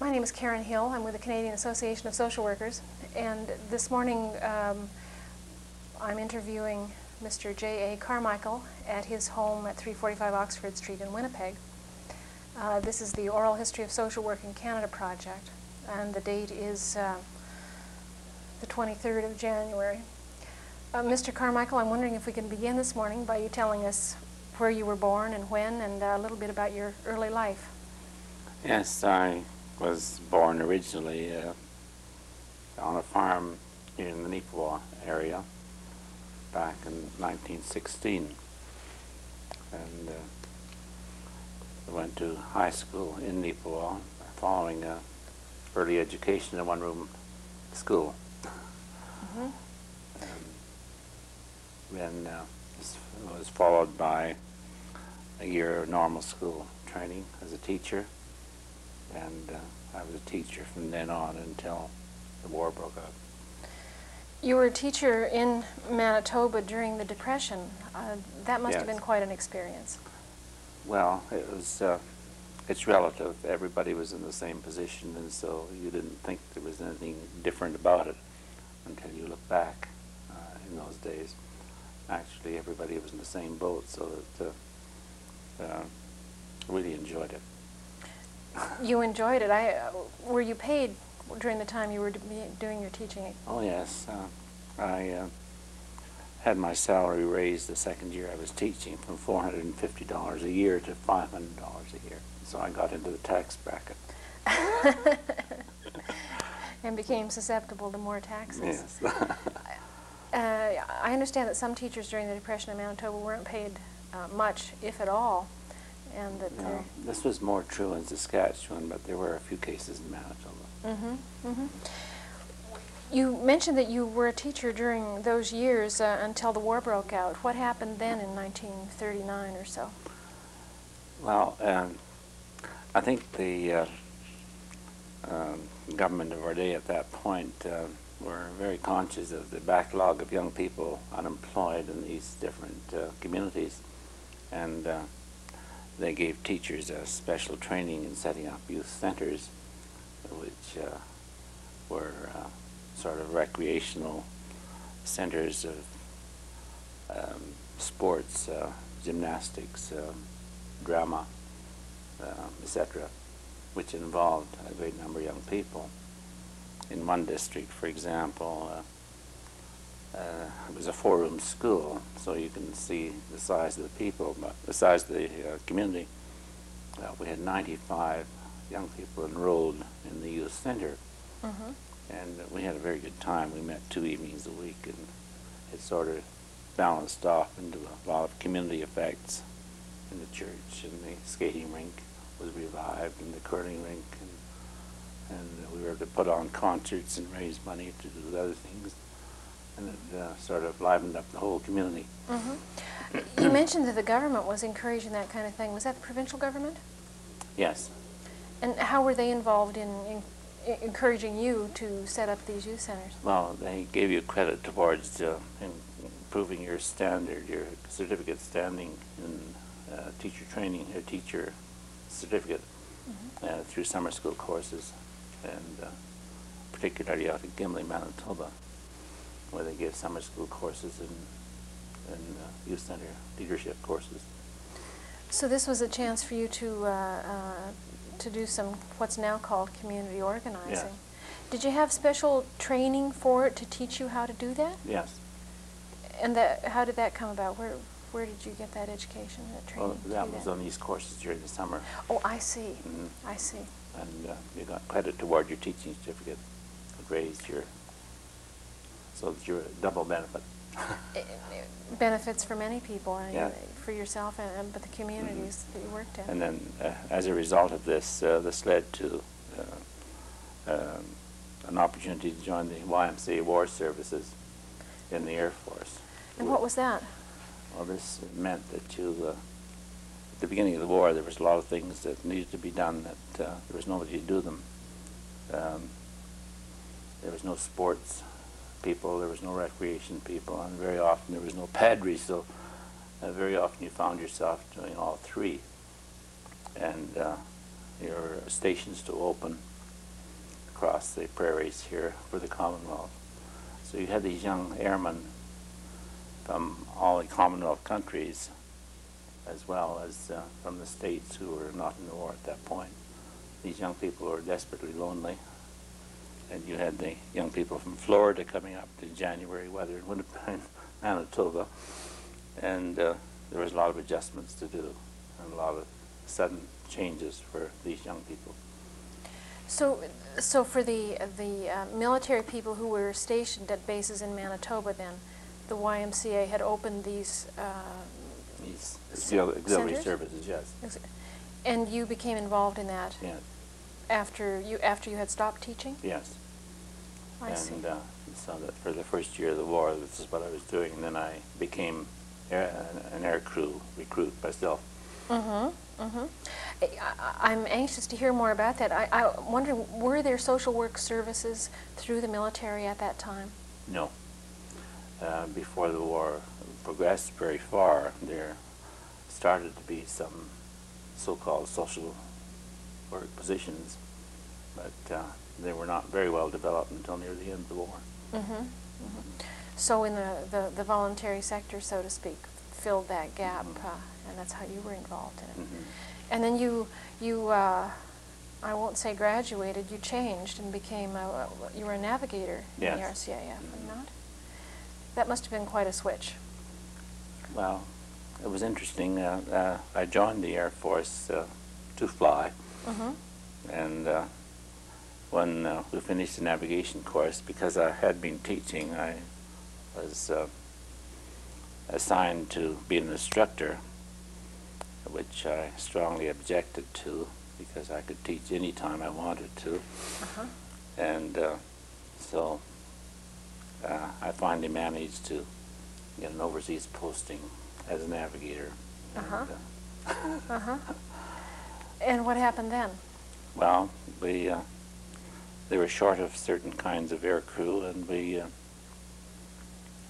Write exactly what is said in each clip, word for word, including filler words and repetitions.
My name is Karen Hill. I'm with the Canadian Association of Social Workers, and this morning um, I'm interviewing Mister J A Carmichael at his home at three forty-five Oxford Street in Winnipeg. Uh, this is the Oral History of Social Work in Canada project, and the date is uh, the twenty-third of January. Uh, Mister Carmichael, I'm wondering if we can begin this morning by you telling us where you were born and when, and uh, a little bit about your early life. Yes, I was born originally uh, on a farm in the Neepawa area back in nineteen sixteen, and uh, went to high school in Neepawa following uh, early education in one-room school. Mm-hmm. Then uh, was followed by a year of normal school training as a teacher. And uh, I was a teacher from then on until the war broke out. You were a teacher in Manitoba during the Depression. Uh, that must yes. have been quite an experience. Well, it was, uh, it's relative. Everybody was in the same position, and so you didn't think there was anything different about it until you look back uh, in those days. Actually, everybody was in the same boat, so that uh, uh, really enjoyed it. You enjoyed it. I, uh, were you paid during the time you were doing your teaching? Oh, yes. Uh, I uh, had my salary raised the second year I was teaching from four hundred fifty dollars a year to five hundred dollars a year. So I got into the tax bracket. And became susceptible to more taxes. Yes. Uh, I understand that some teachers during the Depression in Manitoba weren't paid uh, much, if at all. And that no, this was more true in Saskatchewan, but there were a few cases in Manitoba. Mm-hmm, mm-hmm. You mentioned that you were a teacher during those years uh, until the war broke out. What happened then in nineteen thirty-nine or so? Well, um, I think the uh, uh, government of our day at that point uh, were very conscious of the backlog of young people unemployed in these different uh, communities, and uh, they gave teachers a special training in setting up youth centers, which uh, were uh, sort of recreational centers of um, sports, uh, gymnastics, uh, drama, uh, et cetera, which involved a great number of young people. In one district, for example, uh, Uh, it was a four-room school, so you can see the size of the people, but the size of the uh, community. Uh, we had ninety-five young people enrolled in the youth center, mm-hmm. and we had a very good time. We met two evenings a week, and it sort of balanced off into a lot of community effects in the church, and the skating rink was revived, and the curling rink, and, and we were able to put on concerts and raise money to do other things. And it uh, sort of livened up the whole community. Mm-hmm. You mentioned that the government was encouraging that kind of thing. Was that the provincial government? Yes. And how were they involved in, in, in encouraging you to set up these youth centers? Well, they gave you credit towards uh, improving your standard, your certificate standing in uh, teacher training, your teacher certificate, mm-hmm. uh, through summer school courses, and uh, particularly out at Gimli, Manitoba, where they give summer school courses and, and uh, youth center leadership courses. So this was a chance for you to uh, uh, to do some what's now called community organizing. Yes. Did you have special training for it to teach you how to do that? Yes. And that, how did that come about? Where where did you get that education, that training? Well, that was that? on these courses during the summer. Oh, I see. Mm-hmm. I see. And uh, you got credit toward your teaching certificate, raised your. So it's your double benefit. It benefits for many people, and yeah. for yourself, and but the communities mm-hmm. that you worked in. And then, uh, as a result of this, uh, this led to uh, um, an opportunity to join the Y M C A War Services in the Air Force. And what was that? Well, this meant that you, uh, at the beginning of the war, there was a lot of things that needed to be done that uh, there was nobody to do them. Um, there was no sports people, there was no recreation people, and very often there was no padre, so uh, very often you found yourself doing all three. And uh, your stations to open across the prairies here for the Commonwealth. So you had these young airmen from all the Commonwealth countries, as well as uh, from the states who were not in the war at that point. These young people were desperately lonely. And you had the young people from Florida coming up to January weather in Winnipeg, Manitoba. And uh, there was a lot of adjustments to do and a lot of sudden changes for these young people. So, so for the, the uh, military people who were stationed at bases in Manitoba then, the Y M C A had opened these uh, These auxiliary services, yes. And you became involved in that? Yes. After you, after you had stopped teaching? Yes. I and, see. And uh, so that for the first year of the war, this is what I was doing, and then I became air, an air crew recruit myself. Mm-hmm, mm-hmm. I, I'm anxious to hear more about that. I, I wonder, were there social work services through the military at that time? No. Uh, before the war progressed very far, there started to be some so-called social work positions, but uh, they were not very well developed until near the end of the war. Mm-hmm. Mm-hmm. So in the, the, the voluntary sector, so to speak, filled that gap, mm-hmm. uh, and that's how you were involved in it. Mm-hmm. And then you, you uh, I won't say graduated, you changed and became, a, you were a navigator yes. in the R C A F, mm-hmm. or not? That must have been quite a switch. Well, it was interesting. Uh, uh, I joined the Air Force uh, to fly. Mm-hmm. And uh, when uh, we finished the navigation course, because I had been teaching, I was uh, assigned to be an instructor, which I strongly objected to because I could teach any time I wanted to. Uh-huh. And uh, so uh, I finally managed to get an overseas posting as a navigator. Uh-huh. And, uh, uh-huh. And what happened then? Well, we uh, they were short of certain kinds of air crew, and we uh,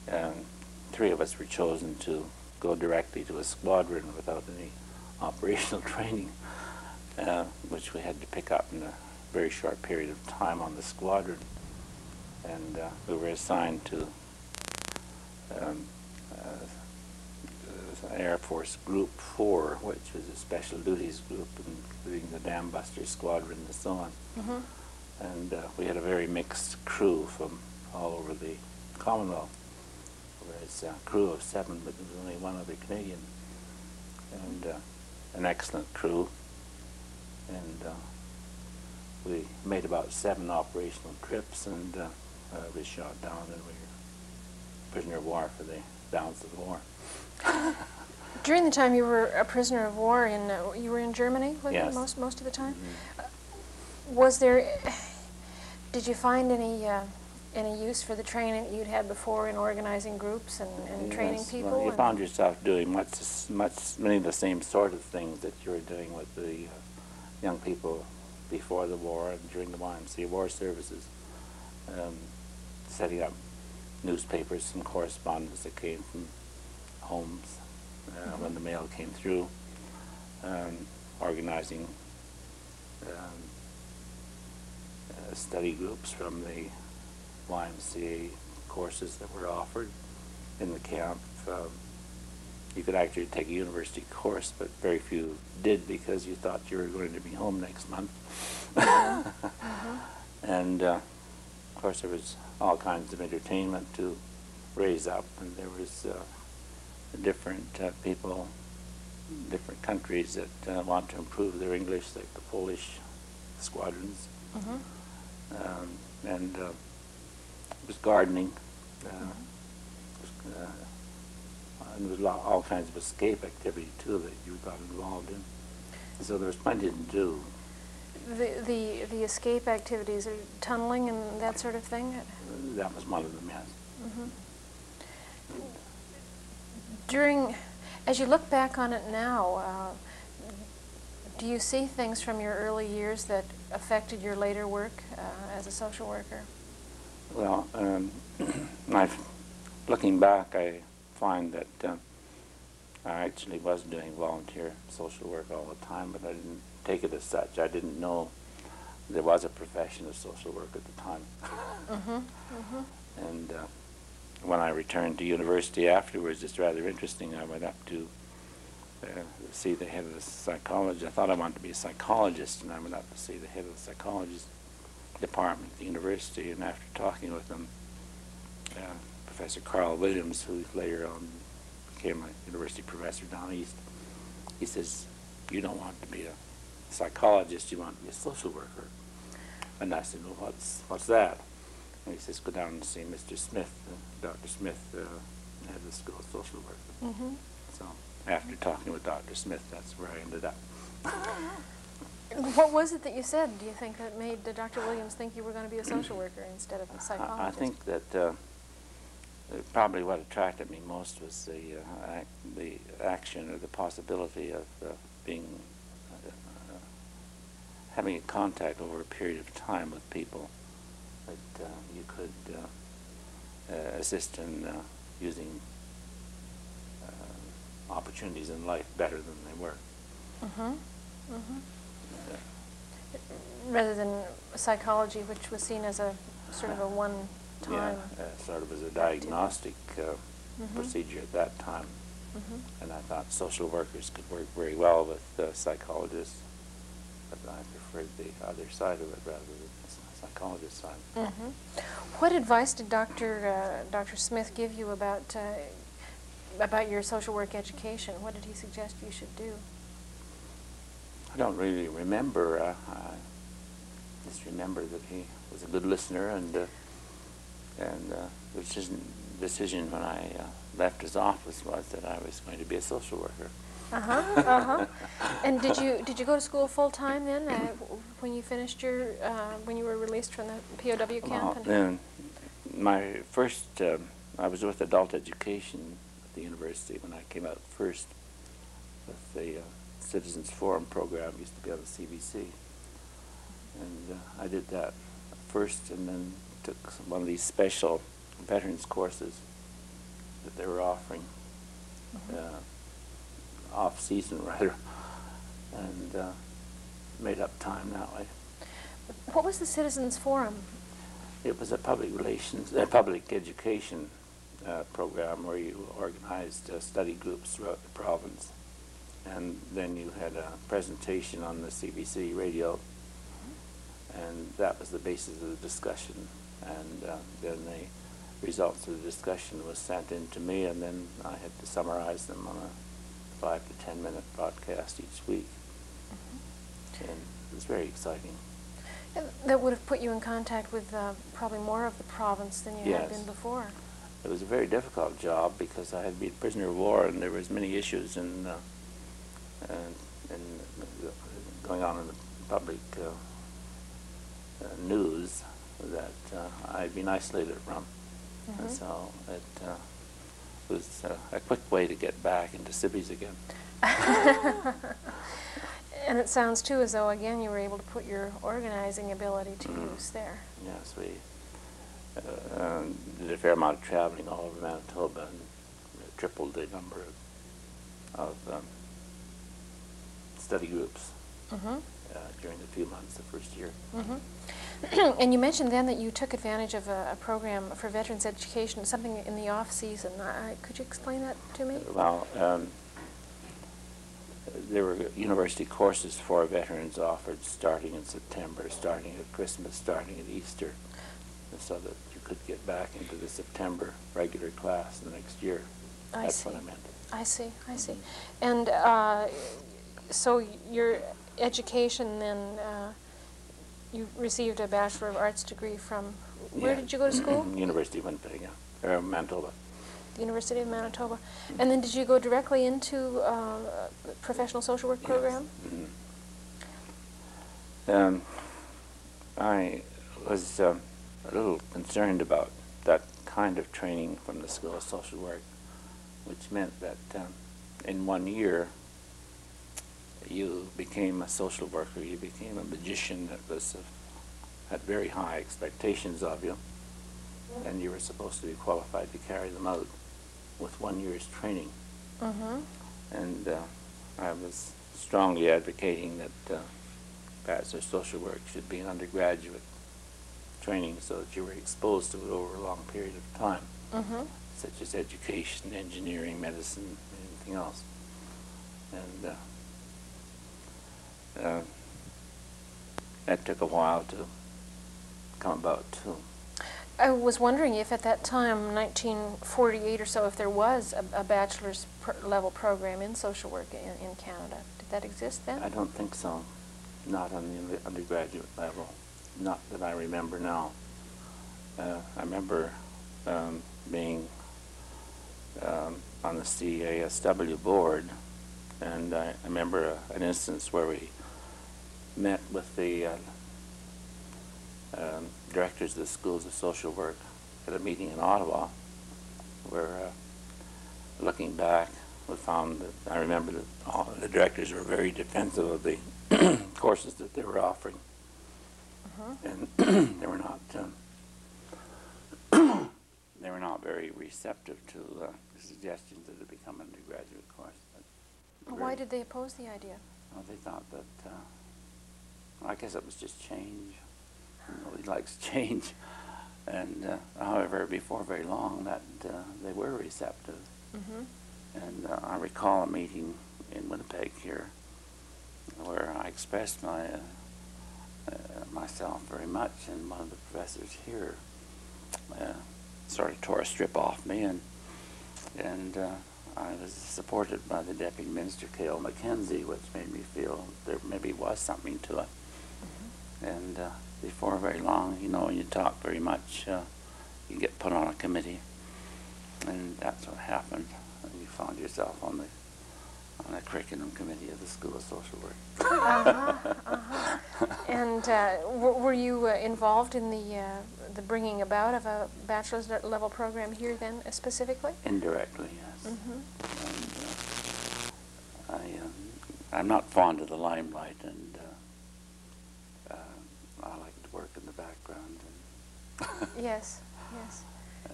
and three of us were chosen to go directly to a squadron without any operational training, uh, which we had to pick up in a very short period of time on the squadron. And uh, we were assigned to um, uh, Air Force Group four, which was a special duties group, including the dam buster squadron and so on. Mm-hmm. And uh, we had a very mixed crew from all over the Commonwealth. There was a crew of seven, but there was only one other Canadian, and uh, an excellent crew. And uh, we made about seven operational trips, and uh, uh, we shot down, and we were prisoner of war for the balance of the war. During the time you were a prisoner of war, in uh, you were in Germany, wasn't yes. it, most most of the time. Mm-hmm. uh, was there? Did you find any? Uh, Any use for the training that you'd had before in organizing groups and, and yes, training people? Well, you found yourself doing much, much, many of the same sort of things that you were doing with the uh, young people before the war and during the Y M C A war services, um, setting up newspapers and correspondence that came from homes uh, mm-hmm. when the mail came through, um, organizing um, uh, study groups from the Y M C A courses that were offered in the camp. Um, you could actually take a university course, but very few did because you thought you were going to be home next month. Mm-hmm. Mm-hmm. And uh, of course there was all kinds of entertainment to raise up, and there was uh, different uh, people, different countries that uh, want to improve their English, like the Polish squadrons. Mm-hmm. um, and uh, It was gardening, uh, mm-hmm. it was, uh, and there was all kinds of escape activity too that you got involved in. So there was plenty to do. The the the escape activities, are tunneling and that sort of thing. That was one of them, yes. Mm-hmm. During, as you look back on it now, uh, do you see things from your early years that affected your later work uh, as a social worker? Well, um, I've, looking back, I find that uh, I actually was doing volunteer social work all the time, but I didn't take it as such. I didn't know there was a profession of social work at the time. Mm-hmm, mm-hmm. And uh, when I returned to university afterwards, it's rather interesting. I went up to uh, see the head of the psychologist. I thought I wanted to be a psychologist, and I went up to see the head of the psychologist department at the university. And after talking with him, uh, Professor Carl Williams, who later on became a university professor down east, he says, "You don't want to be a psychologist, you want to be a social worker." And I said, "Well, what's, what's that?" And he says, "Go down and see Mister Smith, uh, Doctor Smith, uh, at the School of Social Work." Mm-hmm. So after talking with Doctor Smith, that's where I ended up. What was it that you said, do you think, that made Doctor Williams think you were going to be a social worker instead of a psychologist? I, I think that uh, probably what attracted me most was the, uh, ac the action or the possibility of uh, being having a contact over a period of time with people that uh, you could uh, uh, assist in uh, using uh, opportunities in life better than they were. Mm-hmm. Mm-hmm. Yeah. Rather than psychology, which was seen as a sort of a one-time... Yeah, uh, sort of as a diagnostic uh, mm-hmm. procedure at that time. Mm-hmm. And I thought social workers could work very well with uh, psychologists. I preferred the other side of it rather than the psychologist side. Mm-hmm. What advice did Doctor Uh, Doctor Smith give you about uh, about your social work education? What did he suggest you should do? I don't really remember. Uh, I just remember that he was a good listener, and uh, and uh, the decision, decision when I uh, left his office was that I was going to be a social worker. Uh-huh, uh-huh. And did you did you go to school full-time then, uh, when you finished your, uh, when you were released from the P O W camp? Well, then my first, uh, I was with adult education at the university when I came out first with the uh, Citizens Forum program, used to be on the C B C. And uh, I did that first and then took one of these special veterans courses that they were offering. Mm-hmm. uh, off-season, rather, and uh, made up time that way. What was the Citizens Forum? It was a public relations, a public education uh, program where you organized uh, study groups throughout the province, and then you had a presentation on the C B C radio, and that was the basis of the discussion, and uh, then the results of the discussion was sent in to me, and then I had to summarize them on a five to ten minute broadcast each week. Mm-hmm. And it was very exciting. And that would have put you in contact with uh, probably more of the province than you yes. had been before. It was a very difficult job because I had been prisoner of war and there was many issues in, uh, uh, in uh, going on in the public uh, uh, news that uh, I had been isolated from. Mm-hmm. And so it uh, was uh, a quick way to get back into cities again. And it sounds too as though again you were able to put your organizing ability to mm. use there. Yes, we uh, um, did a fair amount of traveling all over Manitoba and uh, tripled the number of, of um, study groups mm-hmm. uh, during the few months the first year. Mm-hmm. And you mentioned then that you took advantage of a, a program for veterans education, something in the off-season. Could you explain that to me? Well, um, there were university courses for veterans offered starting in September, starting at Christmas, starting at Easter, so that you could get back into the September regular class the next year. I That's see. what I meant. I see, I see. And uh, so your education then... Uh, You received a Bachelor of Arts degree from, where yeah. did you go to school? University of Winnipeg, yeah. or Manitoba. University of Manitoba. And then did you go directly into uh, a professional social work yes. program? Mm-hmm. um, I was uh, a little concerned about that kind of training from the School of Social Work, which meant that um, in one year, you became a social worker, you became a magician that was uh, had very high expectations of you, and you were supposed to be qualified to carry them out with one year's training. Mm-hmm. And uh, I was strongly advocating that uh, practice of social work should be an undergraduate training so that you were exposed to it over a long period of time, mm-hmm. such as education, engineering, medicine, anything else. And uh, uh, that took a while to come about, too. I was wondering if at that time, nineteen forty-eight or so, if there was a, a bachelor's pr level program in social work in, in Canada. Did that exist then? I don't think so. Not on the undergraduate level. Not that I remember now. Uh, I remember um, being um, on the C A S W board, and I, I remember a, an instance where we met with the uh, Um, directors of the Schools of Social Work at a meeting in Ottawa, where uh, looking back, we found that I remember that all of the directors were very defensive of the courses that they were offering, mm-hmm. and they were not um, they were not very receptive to uh, the suggestions that it become an undergraduate course. But why did they oppose the idea? Well, they thought that uh, I guess it was just change. Nobody likes change, and uh, however, before very long, that uh, they were receptive. Mm-hmm. And uh, I recall a meeting in Winnipeg here, where I expressed my uh, uh, myself very much, and one of the professors here uh, sort of tore a strip off me, and and uh, I was supported by the Deputy Minister Kale McKenzie, which made me feel there maybe was something to it, mm-hmm. and. Uh, Before very long, you know, when you talk very much, uh, you get put on a committee, and that's what happened. And you found yourself on the on a curriculum committee of the School of Social Work. uh-huh, uh-huh. And uh, w were you uh, involved in the uh, the bringing about of a bachelor's level program here then, uh, specifically? Indirectly, yes. Mm-hmm. And, uh, I um, I'm not fond of the limelight, and. Uh, I like to work in the background. And yes, yes.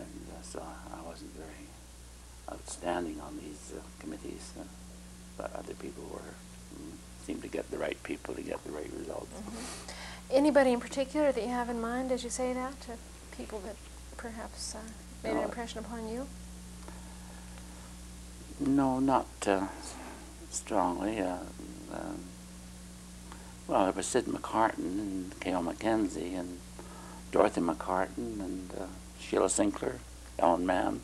And uh, so I wasn't very outstanding on these uh, committees, uh, but other people were, mm, seemed to get the right people to get the right results. Mm-hmm. Anybody in particular that you have in mind as you say that, uh, people that perhaps uh, made no, an impression upon you? No, not uh, strongly. Uh, um, Well, there was Sid McCartan and Kale McKenzie and Dorothy McCartan and uh, Sheila Sinclair, Helen Mann.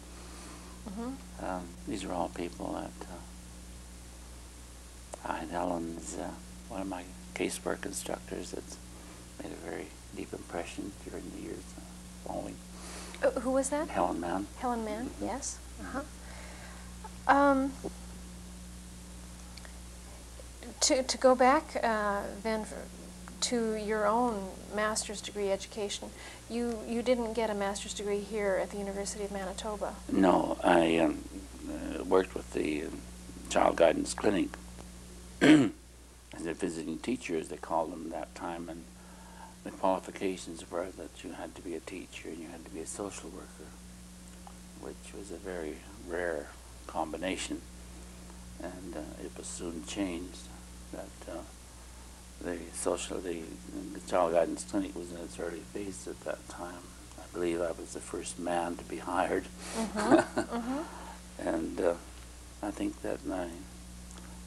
Mm-hmm. um, these are all people that uh, I and Helen's uh, one of my casework instructors that's made a very deep impression during the years following. Uh, who was that? Helen Mann. Helen Mann, mm-hmm. yes. Uh-huh. Um. To, to go back uh, then for, to your own master's degree education, you, you didn't get a master's degree here at the University of Manitoba. No, I um, uh, worked with the uh, Child Guidance Clinic as a visiting teacher, as they called them that time, and the qualifications were that you had to be a teacher and you had to be a social worker, which was a very rare combination, and uh, it was soon changed. That uh, the social, the, the Child Guidance Clinic was in its early phase at that time. I believe I was the first man to be hired. Mm-hmm. mm-hmm. And uh, I think that I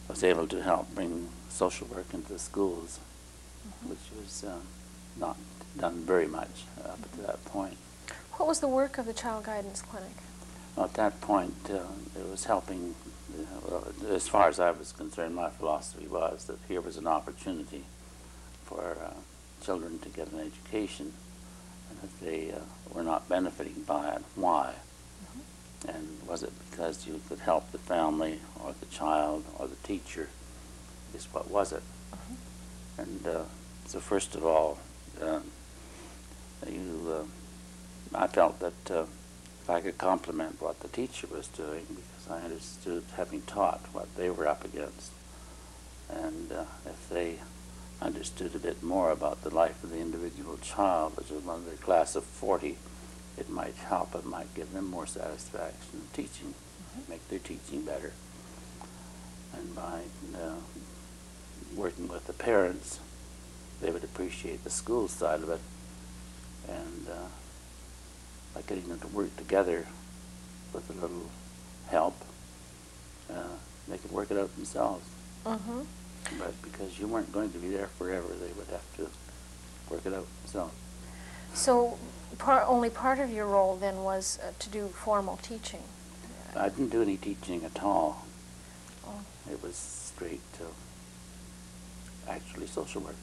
was able to help bring social work into the schools, mm-hmm. which was uh, not done very much up mm-hmm. to that point. What was the work of the Child Guidance Clinic? Well, at that point, uh, it was helping. Uh, well, as far as I was concerned, my philosophy was that here was an opportunity for uh, children to get an education, and if they uh, were not benefiting by it, why? Mm-hmm. And was it because you could help the family or the child or the teacher? Just what was it? Mm-hmm. And uh, so first of all, uh, you, uh, I felt that uh, if I could complement what the teacher was doing, I understood, having taught, what they were up against, and uh, if they understood a bit more about the life of the individual child, which was one of their class of forty, it might help, it might give them more satisfaction in teaching, mm-hmm. make their teaching better. And by uh, working with the parents, they would appreciate the school side of it, and uh, by getting them to work together with a little help, uh, they could work it out themselves. Mm-hmm. But because you weren't going to be there forever, they would have to work it out themselves. So par only part of your role then was uh, to do formal teaching? I didn't do any teaching at all. Oh. It was straight to actually social work.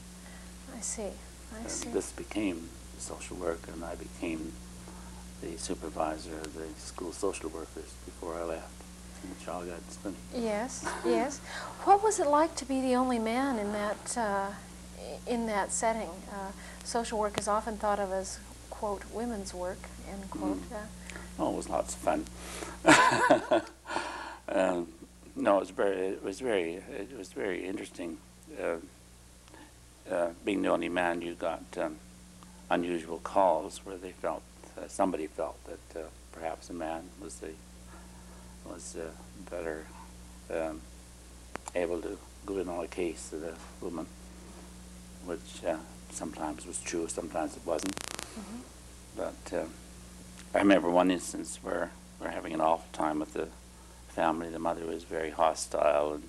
I see, I and see. This became social work, and I became the supervisor of the school social workers before I left. The Child Guidance Clinic. Yes, yes. What was it like to be the only man in that uh, in that setting? Uh, social work is often thought of as, quote, women's work, end quote. Mm. Uh, oh, it was lots of fun. um, no, it was very, it was very, it was very interesting. Uh, uh, being the only man, you got um, unusual calls where they felt, uh, somebody felt that uh, perhaps a man was the was uh, better um, able to go in on a case than a woman, which uh, sometimes was true, sometimes it wasn't. Mm-hmm. But uh, I remember one instance where we're having an awful time with the family. The mother was very hostile, and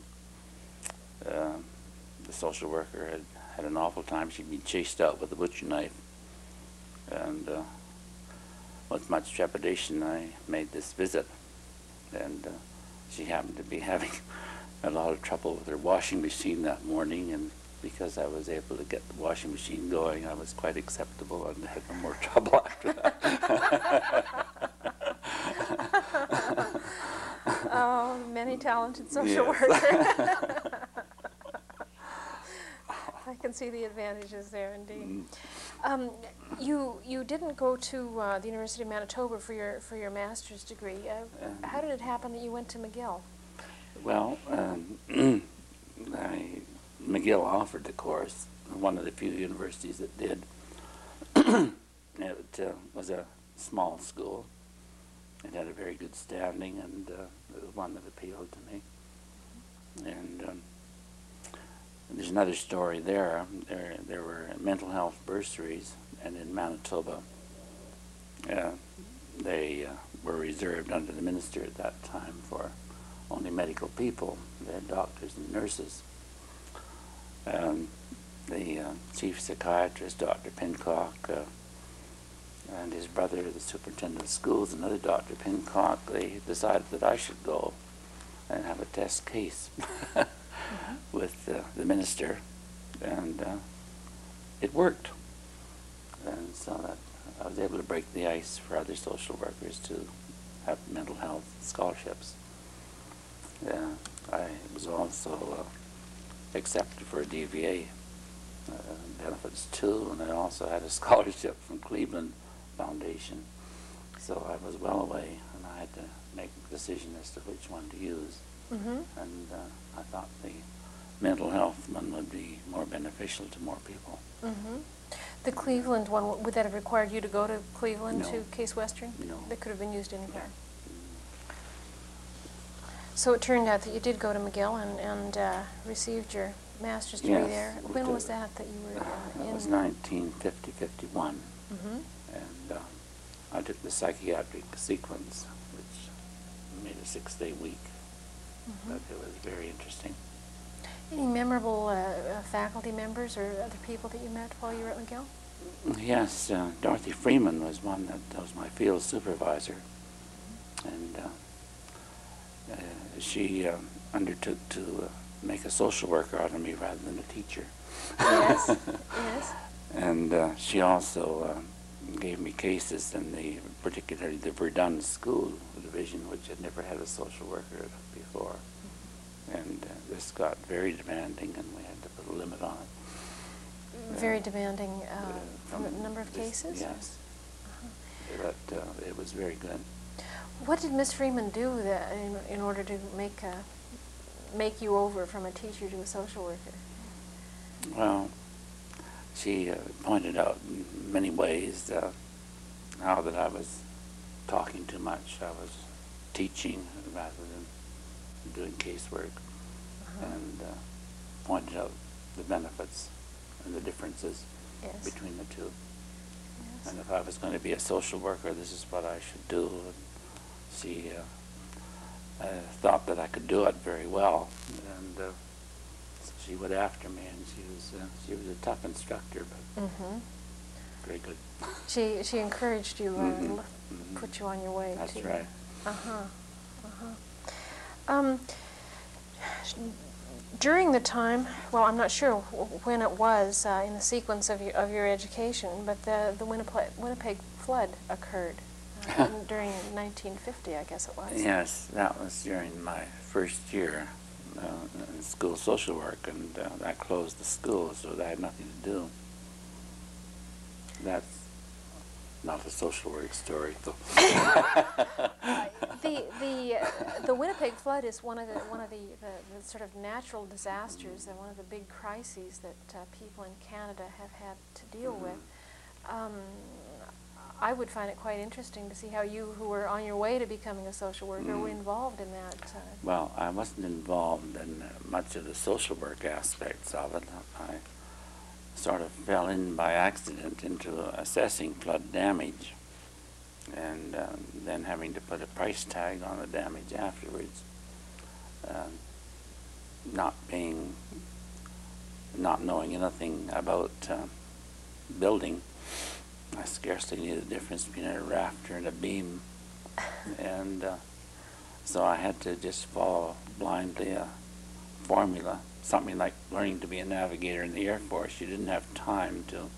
uh, the social worker had had an awful time. She'd been chased out with a butcher knife, and uh, with much trepidation I made this visit. And uh, she happened to be having a lot of trouble with her washing machine that morning, and because I was able to get the washing machine going, I was quite acceptable and had no more trouble after that. Oh, many talented social yes. workers. I can see the advantages there, indeed. Mm. Um, you you didn't go to uh, the University of Manitoba for your for your master's degree. Uh, um, how did it happen that you went to McGill? Well, um, I, McGill offered the course, one of the few universities that did. It uh, was a small school. It had a very good standing, and uh, it was one that appealed to me. And. Um, There's another story there. There, there were mental health bursaries, and in Manitoba, uh, they uh, were reserved under the minister at that time for only medical people. They had doctors and nurses. Um, the uh, chief psychiatrist, Doctor Pincock, uh, and his brother, the superintendent of schools, another Doctor Pincock, they decided that I should go and have a test case. Mm-hmm. with uh, the minister, and uh, it worked, and so that I was able to break the ice for other social workers to have mental health scholarships. Uh, I was also uh, accepted for a D V A uh, benefits too, and I also had a scholarship from Cleveland Foundation, so I was well away, and I had to make a decision as to which one to use. Mm-hmm. And uh, I thought the mental health one would be more beneficial to more people. Mm-hmm. The Cleveland one, would that have required you to go to Cleveland no. to Case Western? No. That could have been used anywhere. No. So it turned out that you did go to McGill and, and uh, received your master's degree yes, there. When did. was that that you were uh, in? It was nineteen fifty fifty-one. Mm-hmm. And uh, I took the psychiatric sequence, which made a six-day week. Mm-hmm. But it was very interesting. Any memorable uh, uh, faculty members or other people that you met while you were at McGill? Yes, uh, Dorothy Freeman was one that was my field supervisor, mm-hmm. and uh, uh, she uh, undertook to uh, make a social worker out of me rather than a teacher. Yes, yes. And uh, she also uh, gave me cases in the particularly the Verdun School Division, which had never had a social worker before. And uh, this got very demanding, and we had to put a limit on it. Very uh, demanding uh, from a number of cases? Yes. Uh-huh. But uh, it was very good. What did Miz Freeman do that in, in order to make, a, make you over from a teacher to a social worker? Well, she uh, pointed out in many ways uh, how that I was talking too much. I was teaching rather than doing casework, uh-huh. and uh, pointed out the benefits and the differences yes. between the two. Yes. And if I was going to be a social worker, this is what I should do. And she uh, uh, thought that I could do it very well, and uh, so she went after me. And she was uh, she was a tough instructor, but mm-hmm. very good. She she encouraged you and mm-hmm. uh, mm-hmm. put you on your way. That's too. Right. Uh huh. Uh huh. Um. During the time, well, I'm not sure when it was uh, in the sequence of your, of your education, but the, the Winnipeg, Winnipeg flood occurred uh, during nineteen fifty, I guess it was. Yes, that was during my first year uh, in school social work, and uh, I closed the school, so I had nothing to do. That's not a social work story, though. uh, the the uh, the Winnipeg flood is one of the one of the, the, the sort of natural disasters and one of the big crises that uh, people in Canada have had to deal mm-hmm. with. Um, I would find it quite interesting to see how you, who were on your way to becoming a social worker, mm-hmm. were involved in that. Uh, well, I wasn't involved in much of the social work aspects of it. I, sort of fell in by accident into assessing flood damage and uh, then having to put a price tag on the damage afterwards, uh, not being, not knowing anything about uh, building. I scarcely knew the difference between a rafter and a beam, and uh, so I had to just follow blindly a formula. Something like learning to be a navigator in the Air Force. You didn't have time to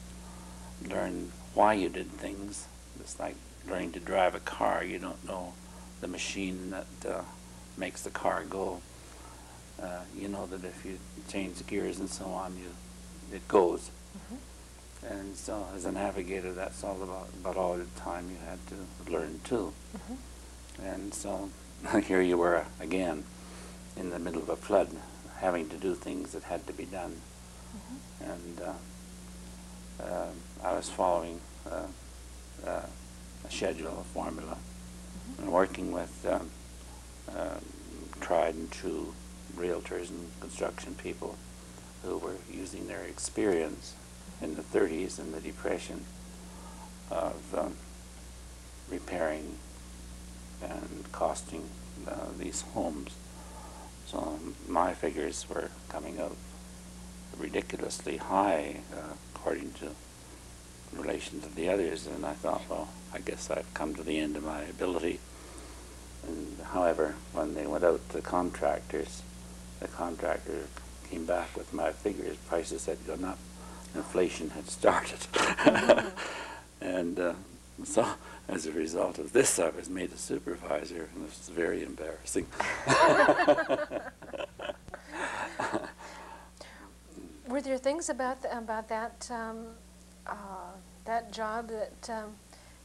learn why you did things. It's like learning to drive a car. You don't know the machine that uh, makes the car go. Uh, you know that if you change the gears and so on, you it goes. Mm-hmm. And so as a navigator, that's all about, about all the time you had to learn too. Mm-hmm. And so here you were again in the middle of a flood, having to do things that had to be done. Mm-hmm. And uh, uh, I was following uh, uh, a schedule, a formula, mm-hmm. and working with um, uh, tried and true realtors and construction people who were using their experience in the thirties and the Depression of um, repairing and costing uh, these homes. So my figures were coming out ridiculously high, uh, according to relation to the others, and I thought, well, I guess I've come to the end of my ability. And however, when they went out to contractors, the contractor came back with my figures. Prices had gone up, inflation had started, and uh, so as a result of this, I was made a supervisor, and it was very embarrassing. Were there things about the, about that um, uh, that job that um,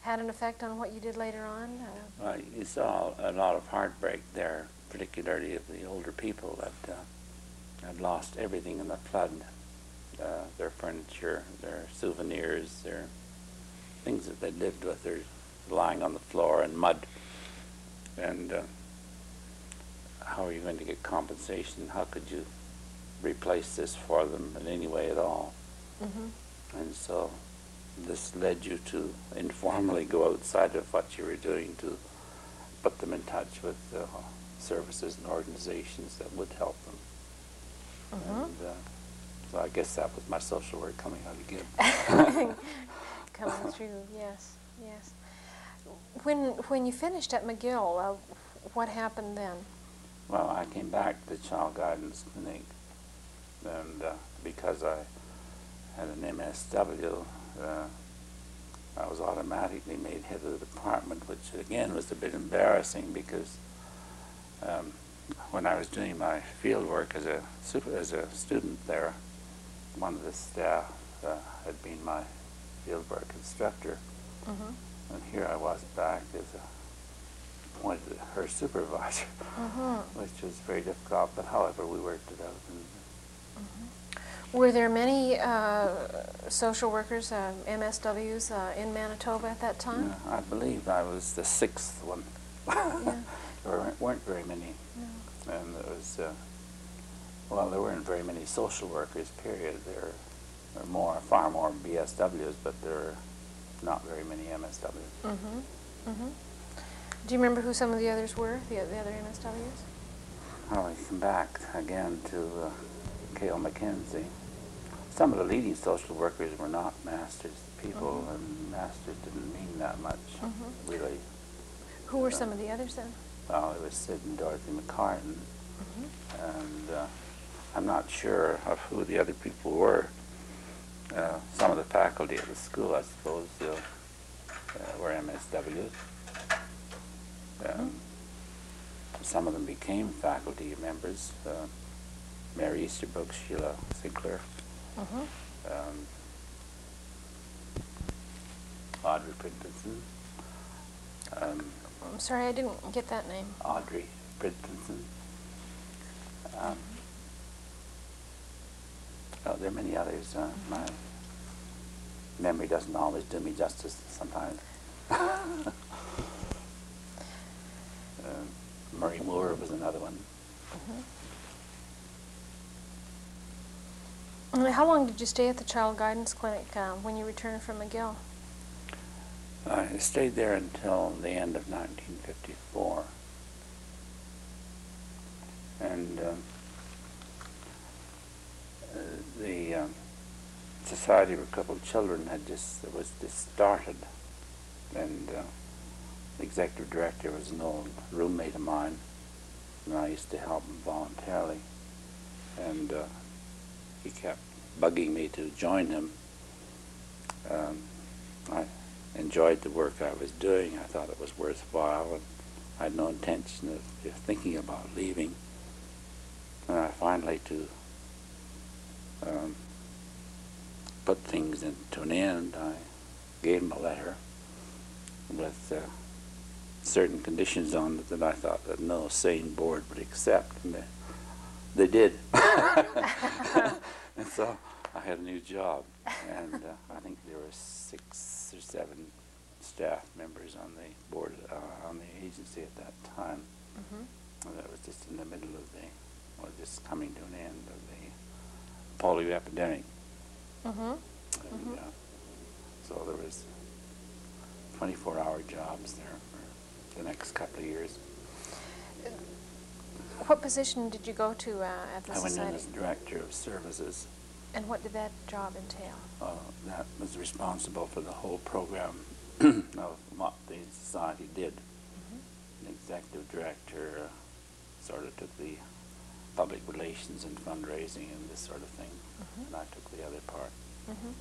had an effect on what you did later on? Uh, well, you saw a lot of heartbreak there, particularly of the older people that uh, had lost everything in the flood, uh, their furniture, their souvenirs, their things that they lived with, are lying on the floor in mud. And uh, how are you going to get compensation? How could you replace this for them in any way at all? Mm-hmm. And so this led you to informally go outside of what you were doing to put them in touch with uh, services and organizations that would help them. Mm-hmm. And, uh, so I guess that was my social work coming out again. Coming through, yes, yes. When when you finished at McGill, uh, what happened then? Well, I came back to Child Guidance Clinic, and uh, because I had an M S W, uh, I was automatically made head of the department, which again was a bit embarrassing because um, when I was doing my field work as a super, as a student there, one of the staff uh, had been my fieldwork instructor, mm-hmm. and here I was back as a, appointed her supervisor, mm-hmm. which was very difficult. But however, we worked it out. Mm-hmm. Were there many uh, social workers, uh, M S Ws, uh, in Manitoba at that time? No, I believe I was the sixth one. Yeah. There weren't very many, no. And there was uh, well, there weren't very many social workers. Period. There. There are more, far more B S Ws, but there are not very many M S Ws. Mm-hmm. Mm-hmm. Do you remember who some of the others were, the, the other M S Ws? Well, we come back again to uh, Kale McKenzie. Some of the leading social workers were not masters people, mm-hmm. and masters didn't mean that much, mm-hmm. really. Who were uh, some of the others then? Well, it was Sid and Dorothy McCartan, mm-hmm. and uh, I'm not sure of who the other people were. Uh, some of the faculty at the school, I suppose, uh, uh, were M S Ws. Um, some of them became faculty members. Uh, Mary Easterbrook, Sheila Sinclair, mm-hmm. um, Audrey Prittenson. Um, I'm sorry, I didn't get that name. Audrey Prittenson. Um, oh, there are many others. Uh, my memory doesn't always do me justice sometimes. Uh, Murray Moore was another one. Mm-hmm. How long did you stay at the Child Guidance Clinic uh, when you returned from McGill? I stayed there until the end of nineteen fifty-four. And uh, the uh, Society of Crippled Children had just, was just started, and uh, the executive director was an old roommate of mine, and I used to help him voluntarily. And uh, he kept bugging me to join him. Um, I enjoyed the work I was doing. I thought it was worthwhile, and I had no intention of thinking about leaving. And I finally, to um, put things in, to an end, I gave him a letter with Uh, certain conditions on it that I thought that no sane board would accept, and they, they did. And so I had a new job, and uh, I think there were six or seven staff members on the board, uh, on the agency at that time. Mm-hmm. And that was just in the middle of the, or just coming to an end of the polio epidemic. Mm-hmm. And, mm-hmm. Uh, so there was twenty-four hour jobs there the next couple of years. What position did you go to uh, at the I society? I went in as director of services. And what did that job entail? Uh, that was responsible for the whole program of what the society did. Mm-hmm. The executive director uh, sort of took the public relations and fundraising and this sort of thing, mm-hmm. and I took the other part. Mm-hmm.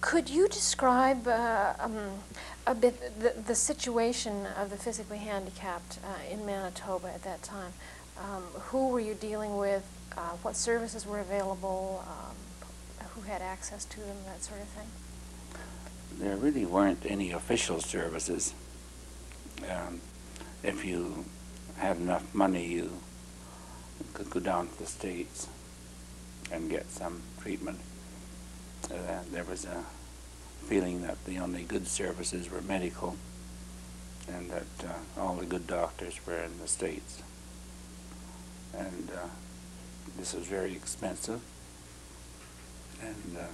Could you describe uh, um, a bit the, the situation of the physically handicapped uh, in Manitoba at that time? Um, who were you dealing with? Uh, what services were available? Um, who had access to them? That sort of thing? There really weren't any official services. Um, if you had enough money, you could go down to the States and get some treatment. Uh, there was a feeling that the only good services were medical, and that uh, all the good doctors were in the States. And uh, this was very expensive, and uh,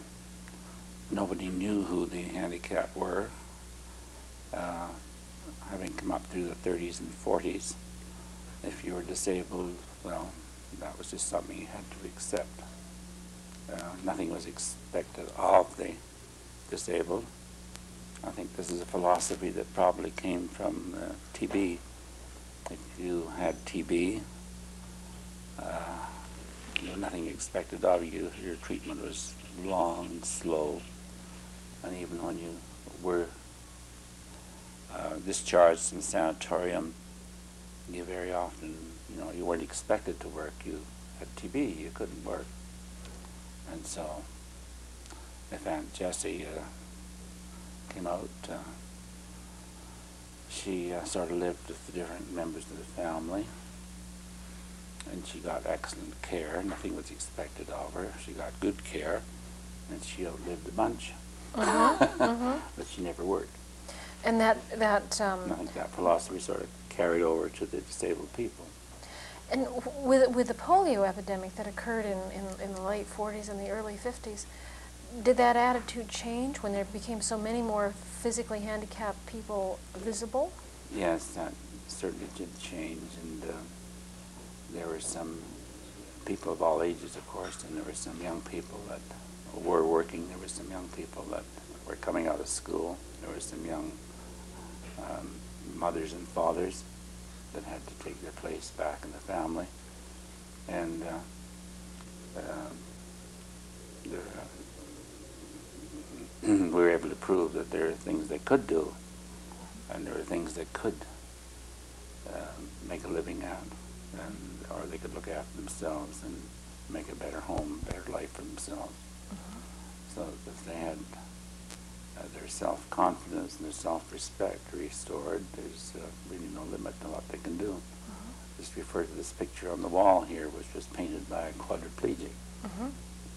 nobody knew who the handicapped were. Uh, having come up through the thirties and forties, if you were disabled, well, that was just something you had to accept. Uh, nothing was expected of the disabled. I think this is a philosophy that probably came from uh, T B. If you had T B, uh, there was nothing expected of you. Your treatment was long, slow, and even when you were uh, discharged from the sanatorium, you very often, you know, you weren't expected to work. You had T B, you couldn't work. And so, if Aunt Jessie uh, came out, uh, she uh, sort of lived with the different members of the family, and she got excellent care. Nothing was expected of her. She got good care, and she outlived a bunch. Uh-huh, uh-huh. But she never worked. And that that. Um, and I think that philosophy sort of carried over to the disabled people. And with, with the polio epidemic that occurred in, in, in the late forties and the early fifties, did that attitude change when there became so many more physically handicapped people visible? Yes, that certainly did change, and uh, there were some people of all ages, of course, and there were some young people that were working, there were some young people that were coming out of school, there were some young um, mothers and fathers that had to take their place back in the family, and uh, uh, the, we were able to prove that there are things they could do, and there are things they could uh, make a living at, and, or they could look after themselves and make a better home, a better life for themselves. Mm-hmm. So if they had uh, their self-confidence and their self-respect restored, there's uh, really no limit to what they can do. Mm-hmm. Just refer to this picture on the wall here, which was painted by a quadriplegic. Mm-hmm.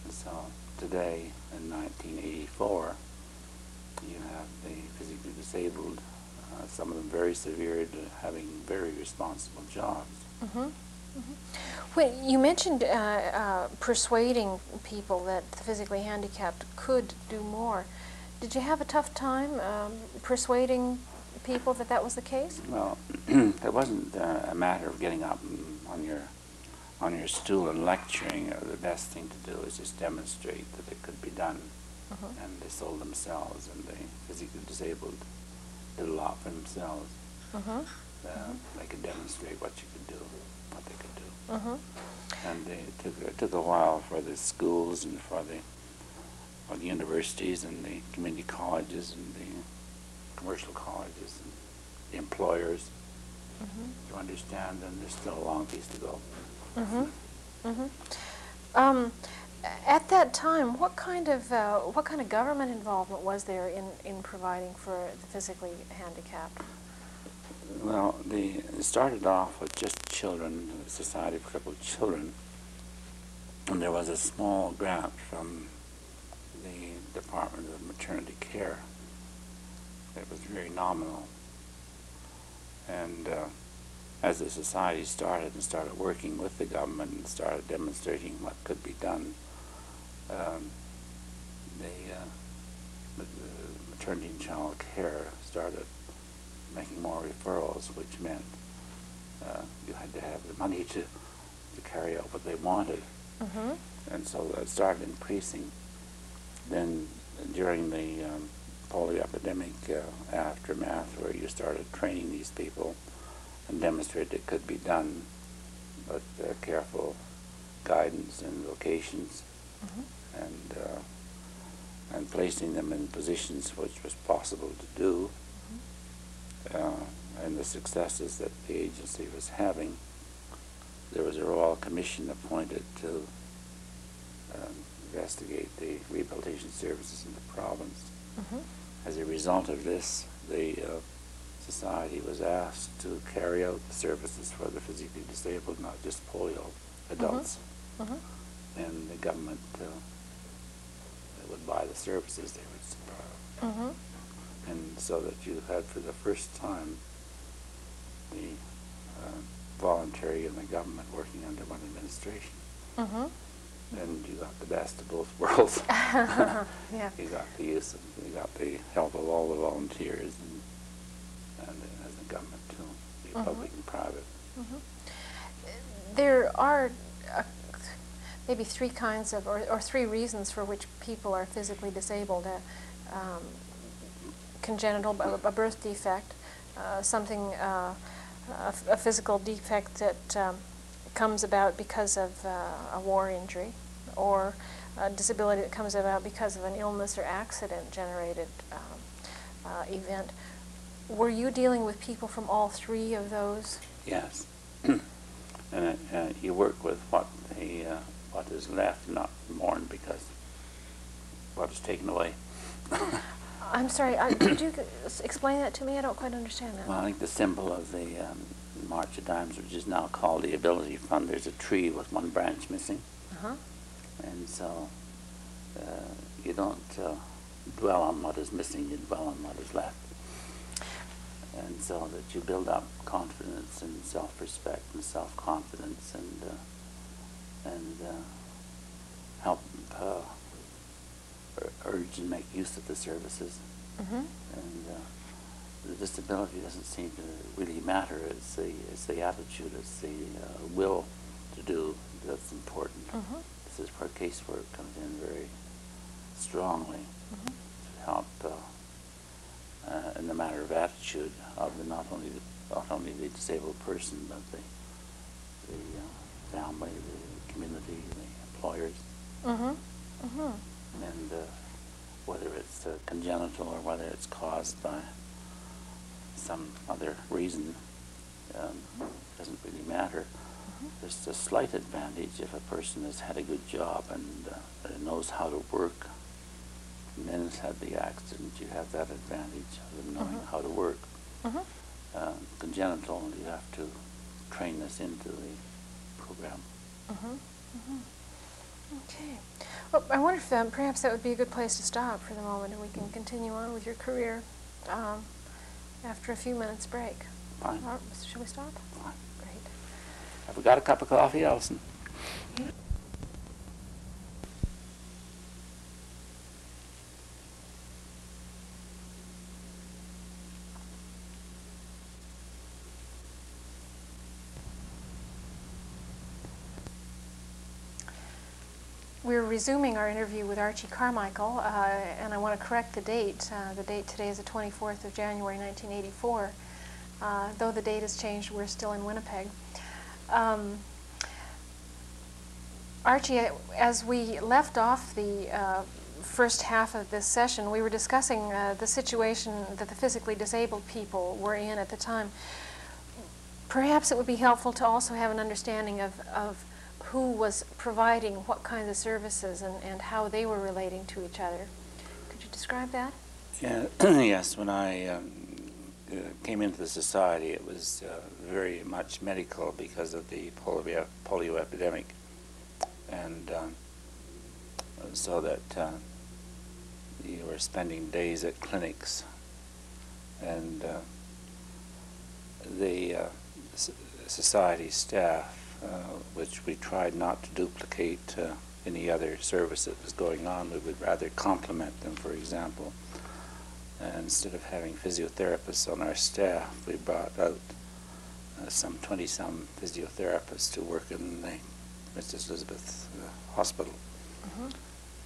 So today, in nineteen eighty-four, you have the physically disabled, uh, some of them very severe, having very responsible jobs. Mm-hmm. Mm-hmm. Well, you mentioned uh, uh, persuading people that the physically handicapped could do more. Did you have a tough time um, persuading people that that was the case? Well, it wasn't uh, a matter of getting up and on your on your stool and lecturing. Uh, the best thing to do is just demonstrate that it could be done. Mm-hmm. And they sold themselves, and the physically disabled did a lot for themselves. Mm-hmm. Uh, mm-hmm. They could demonstrate what you could do, what they could do. Mm-hmm. And they, it, took, it took a while for the schools and for the, for the universities and the community colleges and the commercial colleges and the employers, mm-hmm, to understand, and there's still a long piece to go. Mm-hmm. Mm-hmm. Um, at that time, what kind of uh, what kind of government involvement was there in in providing for the physically handicapped? Well, the, it started off with just children, the Society of Crippled Children, and there was a small grant from the Department of Maternity Care. It was very nominal, and Uh, as the society started and started working with the government and started demonstrating what could be done, um, the, uh, the maternity and child care started making more referrals, which meant uh, you had to have the money to, to carry out what they wanted. Mm-hmm. And so that started increasing. Then during the um, polio epidemic uh, aftermath, where you started training these people and demonstrated it could be done with uh, careful guidance and vocations, mm-hmm, and uh, and placing them in positions which was possible to do, mm-hmm, uh, and the successes that the agency was having. There was a Royal Commission appointed to uh, investigate the rehabilitation services in the province. Mm-hmm. As a result of this, the uh, Society was asked to carry out the services for the physically disabled, not just polio adults. Mm-hmm. Mm-hmm. And the government uh, would buy the services they would supply. Mm-hmm. And so that you had, for the first time, the uh, voluntary and the government working under one administration. Mm-hmm. And you got the best of both worlds. Yeah. You got the use of, you got the help of all the volunteers, and government too, the mm-hmm, public and private. Mm-hmm. There are uh, maybe three kinds of, or, or three reasons for which people are physically disabled. Uh, um, congenital, a birth defect, uh, something, uh, a, a physical defect that um, comes about because of uh, a war injury, or a disability that comes about because of an illness or accident generated um, uh, event. Were you dealing with people from all three of those? Yes, and uh, uh, you work with what the uh, what is left, not mourn because what is taken away. I'm sorry. I, could you explain that to me? I don't quite understand that. Well, I think the symbol of the um, March of Dimes, which is now called the Ability Fund, there's a tree with one branch missing, uh-huh, and so uh, you don't uh, dwell on what is missing; you dwell on what is left. And so that you build up confidence and self-respect and self-confidence, and uh, and uh, help uh, urge and make use of the services. Mm-hmm. And uh, the disability doesn't seem to really matter. It's the, it's the attitude, it's the uh, will to do that's important. Mm-hmm. This is where casework comes in very strongly mm-hmm. to help uh, uh, in the matter of attitude of the, not only the, not only the disabled person, but the the uh, family, the community, the employers. Mm-hmm. Mm-hmm. And uh, whether it's uh, congenital or whether it's caused by some other reason, um, doesn't really matter. Mm-hmm. There's a slight advantage if a person has had a good job and uh, knows how to work, and then has had the accident, you have that advantage of them knowing mm-hmm. how to work. Mm-hmm. uh, congenital, you have to train this into the program. Mm-hmm. Mm-hmm. Okay. Well, I wonder if um, perhaps that would be a good place to stop for the moment, and we can continue on with your career um, after a few minutes break. Fine. Or, should we stop? Fine. Great. Have we got a cup of coffee, Alison? Mm-hmm. We're resuming our interview with Archie Carmichael, uh, and I want to correct the date. Uh, the date today is the twenty-fourth of January nineteen eighty-four. Uh, though the date has changed, we're still in Winnipeg. Um, Archie, as we left off the uh, first half of this session, we were discussing uh, the situation that the physically disabled people were in at the time. Perhaps it would be helpful to also have an understanding of, of who was providing what kinds of services and, and how they were relating to each other. Could you describe that? Yeah, yes, when I um, uh, came into the society, it was uh, very much medical because of the polio, polio epidemic. And um, so that uh, you were spending days at clinics. And uh, the uh, society staff, Uh, which we tried not to duplicate uh, any other service that was going on. We would rather complement them, for example. And instead of having physiotherapists on our staff, we brought out uh, some twenty-some physiotherapists to work in the Missus Elizabeth uh, Hospital. Mm-hmm.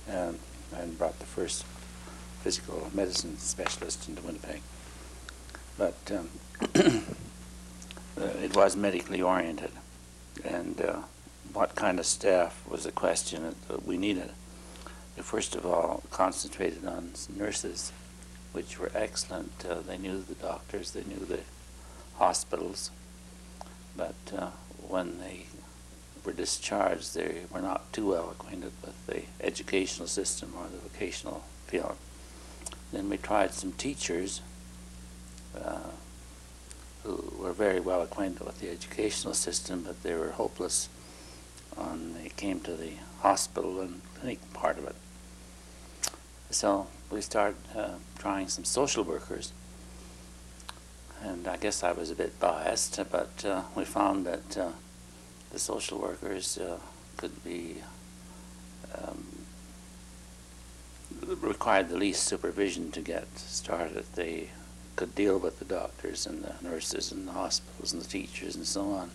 and, and brought the first physical medicine specialist into Winnipeg. But um, uh, it was medically oriented. And uh, what kind of staff was the question that we needed. We first of all concentrated on nurses, which were excellent. Uh, they knew the doctors, they knew the hospitals, but uh, when they were discharged, they were not too well acquainted with the educational system or the vocational field. Then we tried some teachers uh, who were very well acquainted with the educational system, but they were hopeless when they came to the hospital and clinic part of it. So we started uh, trying some social workers, and I guess I was a bit biased, but uh, we found that uh, the social workers uh, could be um, required the least supervision to get started. They could deal with the doctors and the nurses and the hospitals and the teachers and so on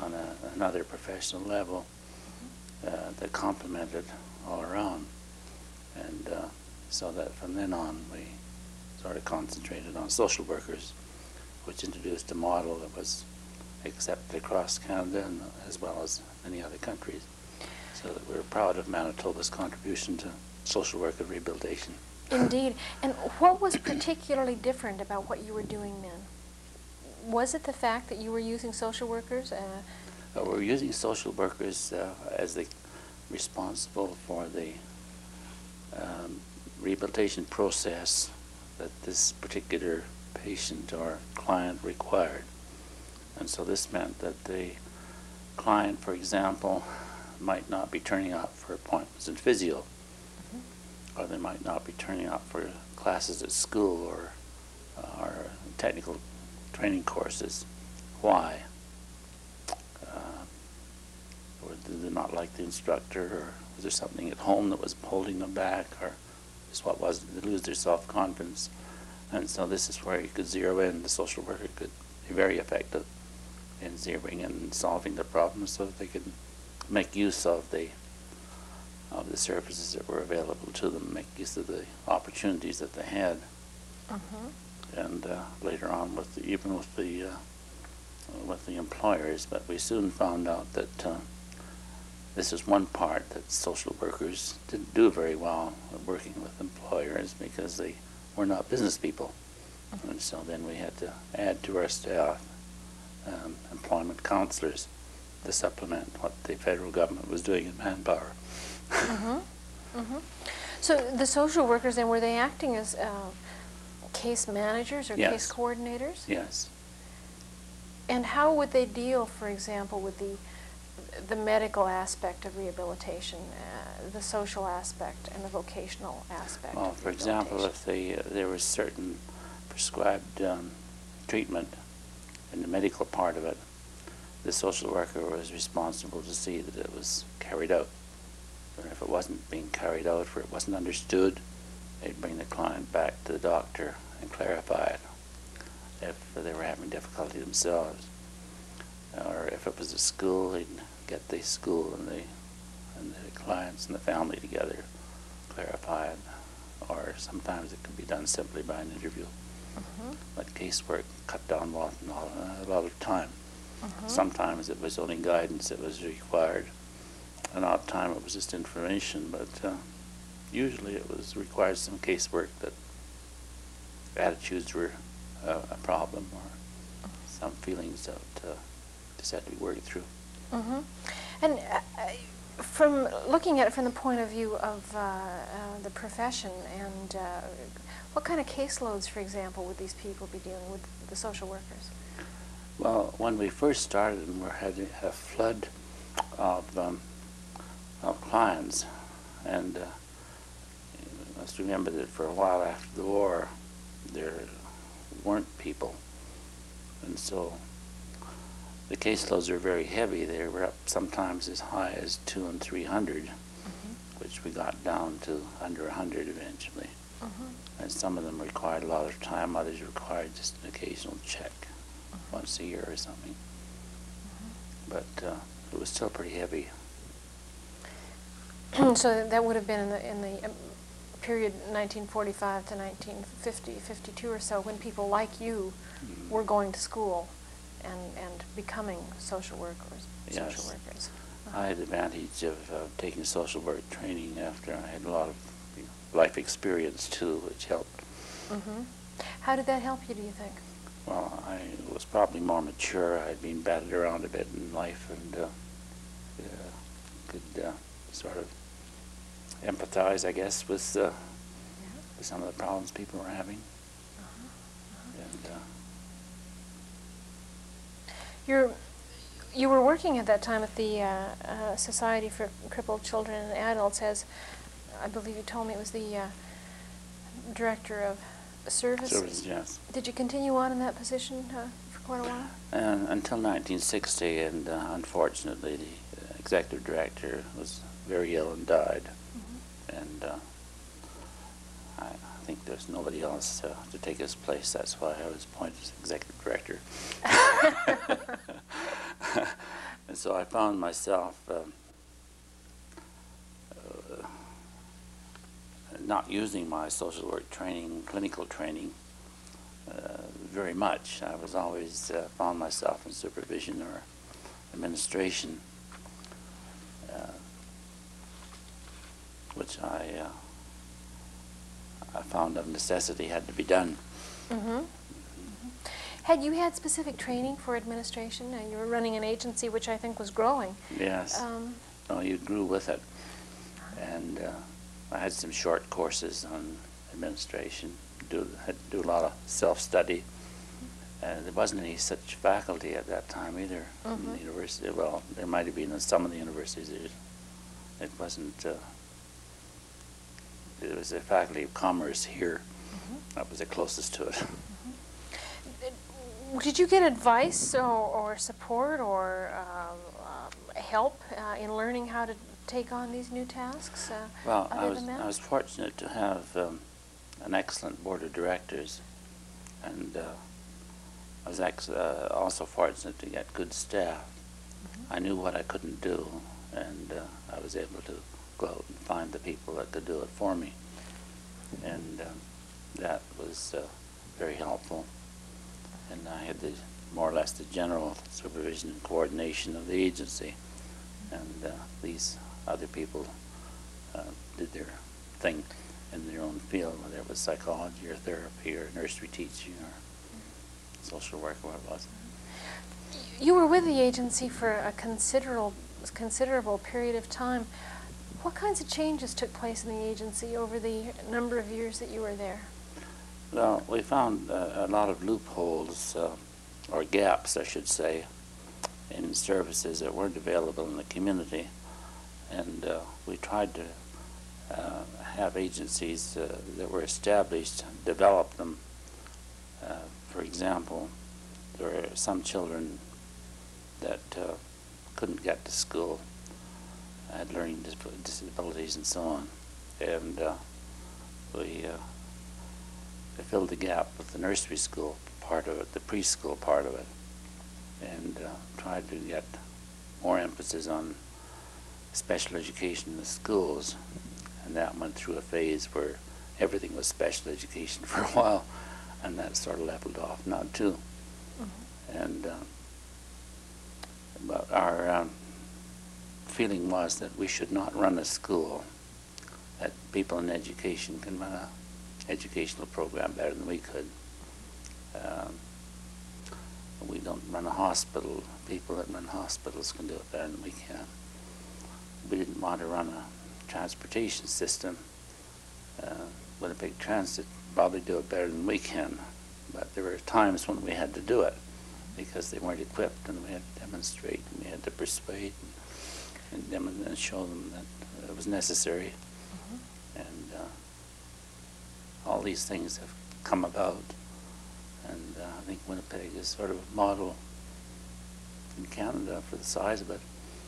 on a, another professional level uh, that complemented all around. And uh, so that from then on we sort of concentrated on social workers, which introduced a model that was accepted across Canada and, as well as many other countries. So that we're proud of Manitoba's contribution to social work and rehabilitation. Indeed. And what was particularly different about what you were doing then? Was it the fact that you were using social workers? Uh, uh, we were using social workers uh, as the responsible for the um, rehabilitation process that this particular patient or client required. And so this meant that the client, for example, might not be turning up for appointments in physio, or they might not be turning up for classes at school or, uh, or technical training courses. Why? Uh, or did they not like the instructor, or Was there something at home that was holding them back, or just what was it? They lose their self-confidence. And so this is where you could zero in. The social worker could be very effective in zeroing in and solving the problem so that they could make use of the of the services that were available to them, make use of the opportunities that they had. Mm-hmm. And uh, later on, with the, even with the uh, with the employers, but we soon found out that uh, this is one part that social workers didn't do very well working with employers because they were not business people. Mm-hmm. And so then we had to add to our staff um, employment counselors to supplement what the federal government was doing in manpower. Mm-hmm. Mm-hmm. So the social workers, then, were they acting as uh, case managers or yes. case coordinators? Yes. And how would they deal, for example, with the the medical aspect of rehabilitation, uh, the social aspect, and the vocational aspect? Well, for example, if they, uh, there was certain prescribed um, treatment in the medical part of it, the social worker was responsible to see that it was carried out. And if it wasn't being carried out or it wasn't understood, they'd bring the client back to the doctor and clarify it if they were having difficulty themselves. Or if it was a school, they'd get the school and the, and the clients and the family together, clarify it. Or sometimes it could be done simply by an interview. Mm-hmm. But casework cut down a lot, a lot of time. Mm-hmm. Sometimes it was only guidance that was required. An odd time it was just information, but uh, usually it was required some casework that attitudes were uh, a problem or some feelings that uh, just had to be worked through. Mm-hmm. And uh, from looking at it from the point of view of uh, uh, the profession, and uh, what kind of caseloads, for example, would these people be dealing with, the social workers? Well, when we first started and we had a flood of um, of clients, and uh, you must remember that for a while after the war there weren't people, and so the caseloads were very heavy. They were up sometimes as high as two and three hundred, mm-hmm. which we got down to under a hundred eventually. Mm-hmm. And some of them required a lot of time, others required just an occasional check, mm-hmm. once a year or something. Mm-hmm. But uh, it was still pretty heavy. So that would have been in the in the period nineteen forty-five to nineteen fifty, fifty-two or so, when people like you mm-hmm. were going to school and and becoming social workers. Yes. Social workers. Uh-huh. I had the advantage of uh, taking social work training after I had a lot of life experience too, which helped. Mm-hmm. How did that help you, do you think? Well, I was probably more mature. I'd been batted around a bit in life, and uh, yeah, could uh, sort of empathize, I guess, with, uh, yeah. with some of the problems people were having. Uh-huh. Uh-huh. And, uh, You're, you were working at that time at the uh, uh, Society for Crippled Children and Adults as, I believe you told me, it was the uh, Director of Services. Services, yes. Did you continue on in that position uh, for quite a while? Uh, until nineteen sixty, and uh, unfortunately the Executive Director was very ill and died. Mm-hmm. And uh, I think there's nobody else uh, to take his place. That's why I was appointed as Executive Director. And so I found myself um, uh, not using my social work training, clinical training, uh, very much. I was always uh, found myself in supervision or administration, uh, which I uh, I found of necessity had to be done. Mm-hmm. Had you had specific training for administration? And you were running an agency which I think was growing. Yes. Um, no, you grew with it. And uh, I had some short courses on administration, do, had to do a lot of self-study. And uh, there wasn't any such faculty at that time either, mm-hmm. in the university. Well, there might have been in some of the universities. It wasn't, uh, there was a faculty of commerce here. Mm-hmm. That was the closest to it. Did you get advice or, or support or um, um, help uh, in learning how to take on these new tasks? Uh, well, I was, I was fortunate to have um, an excellent board of directors, and uh, I was ex uh, also fortunate to get good staff. Mm-hmm. I knew what I couldn't do, and uh, I was able to go out and find the people that could do it for me, and um, that was uh, very helpful. And I had the more or less the general supervision and coordination of the agency, and uh, these other people uh, did their thing in their own field, whether it was psychology or therapy or nursery teaching or social work, or what it was. You were with the agency for a considerable considerable period of time. What kinds of changes took place in the agency over the number of years that you were there? Well, we found uh, a lot of loopholes, uh, or gaps, I should say, in services that weren't available in the community, and uh, we tried to uh, have agencies uh, that were established develop them. Uh, for example, there were some children that uh, couldn't get to school, had learning disabilities and so on, and uh, we uh, I filled the gap with the nursery school part of it, the preschool part of it, and uh, tried to get more emphasis on special education in the schools. And that went through a phase where everything was special education for a while, and that sort of leveled off now too. Mm-hmm. And uh, but our um, feeling was that we should not run a school, that people in education can run a educational program better than we could. Um, we don't run a hospital. People that run hospitals can do it better than we can. We didn't want to run a transportation system. Uh, Winnipeg Transit probably do it better than we can, but there were times when we had to do it because they weren't equipped, and we had to demonstrate, and we had to persuade and, and, and show them that it was necessary. Mm-hmm. And uh, all these things have come about, and uh, I think Winnipeg is sort of a model in Canada for the size of it.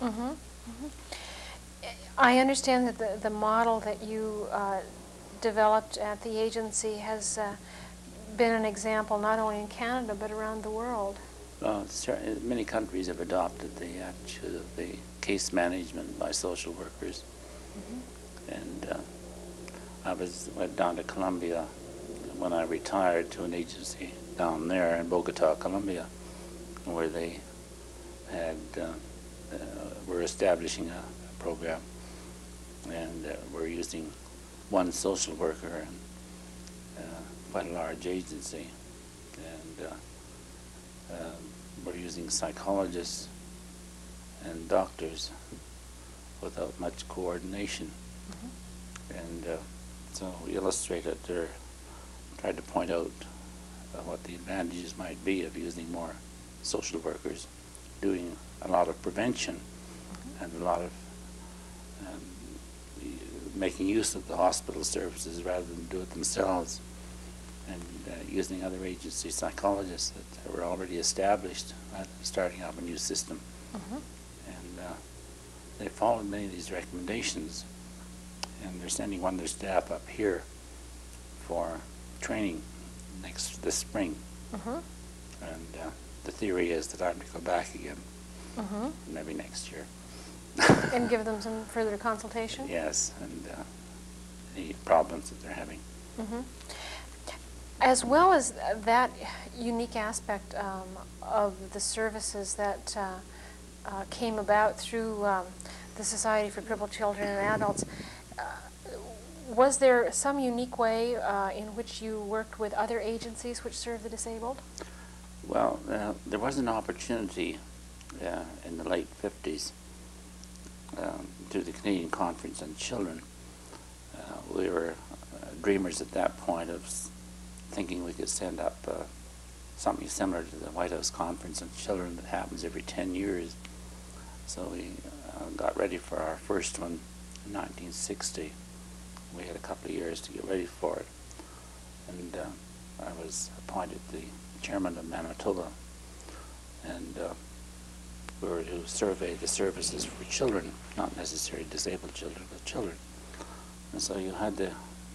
Mm-hmm. Mm-hmm. I understand that the, the model that you uh, developed at the agency has uh, been an example not only in Canada but around the world. Well, certainly many countries have adopted the attitude of the case management by social workers. Mm-hmm. And uh, I was, went down to Colombia when I retired to an agency down there in Bogota, Colombia, where they had uh, uh, were establishing a, a program, and uh, were using one social worker and uh, quite a large agency, and uh, uh, were using psychologists and doctors without much coordination. Mm-hmm. And uh, so we illustrated or tried to point out uh, what the advantages might be of using more social workers, doing a lot of prevention and a lot of um, making use of the hospital services rather than do it themselves, and uh, using other agency psychologists that were already established rather than starting up a new system. Mm-hmm. And uh, they followed many of these recommendations, and they're sending one of their staff up here for training next this spring. Mm-hmm. And uh, the theory is that I'm to go back again, mm-hmm. maybe next year. And give them some further consultation? Yes, and uh, the problems that they're having. Mm-hmm. As well as that unique aspect um, of the services that uh, uh, came about through um, the Society for Crippled Children and Adults, was there some unique way uh, in which you worked with other agencies which serve the disabled? Well, uh, there was an opportunity uh, in the late fifties um, through the Canadian Conference on Children. Uh, we were uh, dreamers at that point of thinking we could send up uh, something similar to the White House Conference on Children that happens every ten years. So we uh, got ready for our first one in nineteen sixty. We had a couple of years to get ready for it, and uh, I was appointed the chairman of Manitoba, and uh, were to survey the services for children, not necessarily disabled children, but children. And so you had the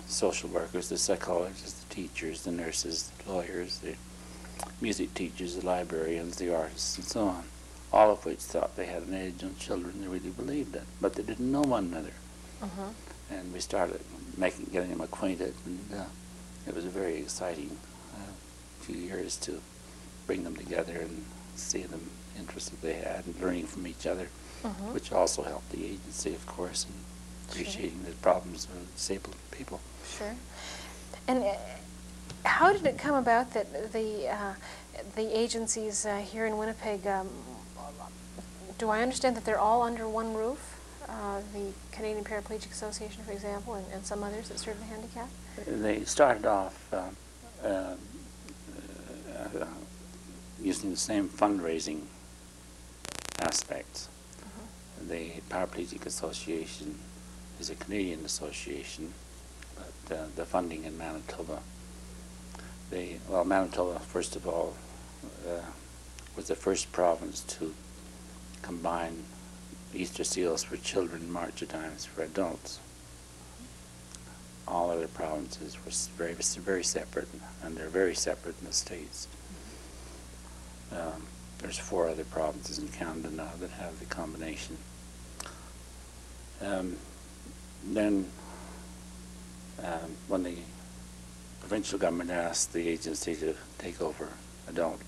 social workers, the psychologists, the teachers, the nurses, the lawyers, the music teachers, the librarians, the artists, and so on, all of which thought they had an edge on children. They really believed that, but they didn't know one another. Uh-huh. And we started making, getting them acquainted, and uh, it was a very exciting uh, few years to bring them together and see the interests that they had and learning from each other, uh-huh. which also helped the agency, of course, in appreciating sure. the problems of disabled people. Sure. And uh, how did it come about that the uh, the agencies uh, here in Winnipeg, um, do I understand that they're all under one roof? Uh, the Canadian Paraplegic Association, for example, and, and some others that serve the handicapped? They started off uh, uh, uh, uh, using the same fundraising aspects. Mm-hmm. The Paraplegic Association is a Canadian association, but uh, the funding in Manitoba, they, well, Manitoba, first of all, uh, was the first province to combine Easter Seals for children, March of Dimes for adults. All other provinces were very, very separate, and they're very separate in the States. Um, there's four other provinces in Canada now that have the combination. Um, then um, when the provincial government asked the agency to take over adult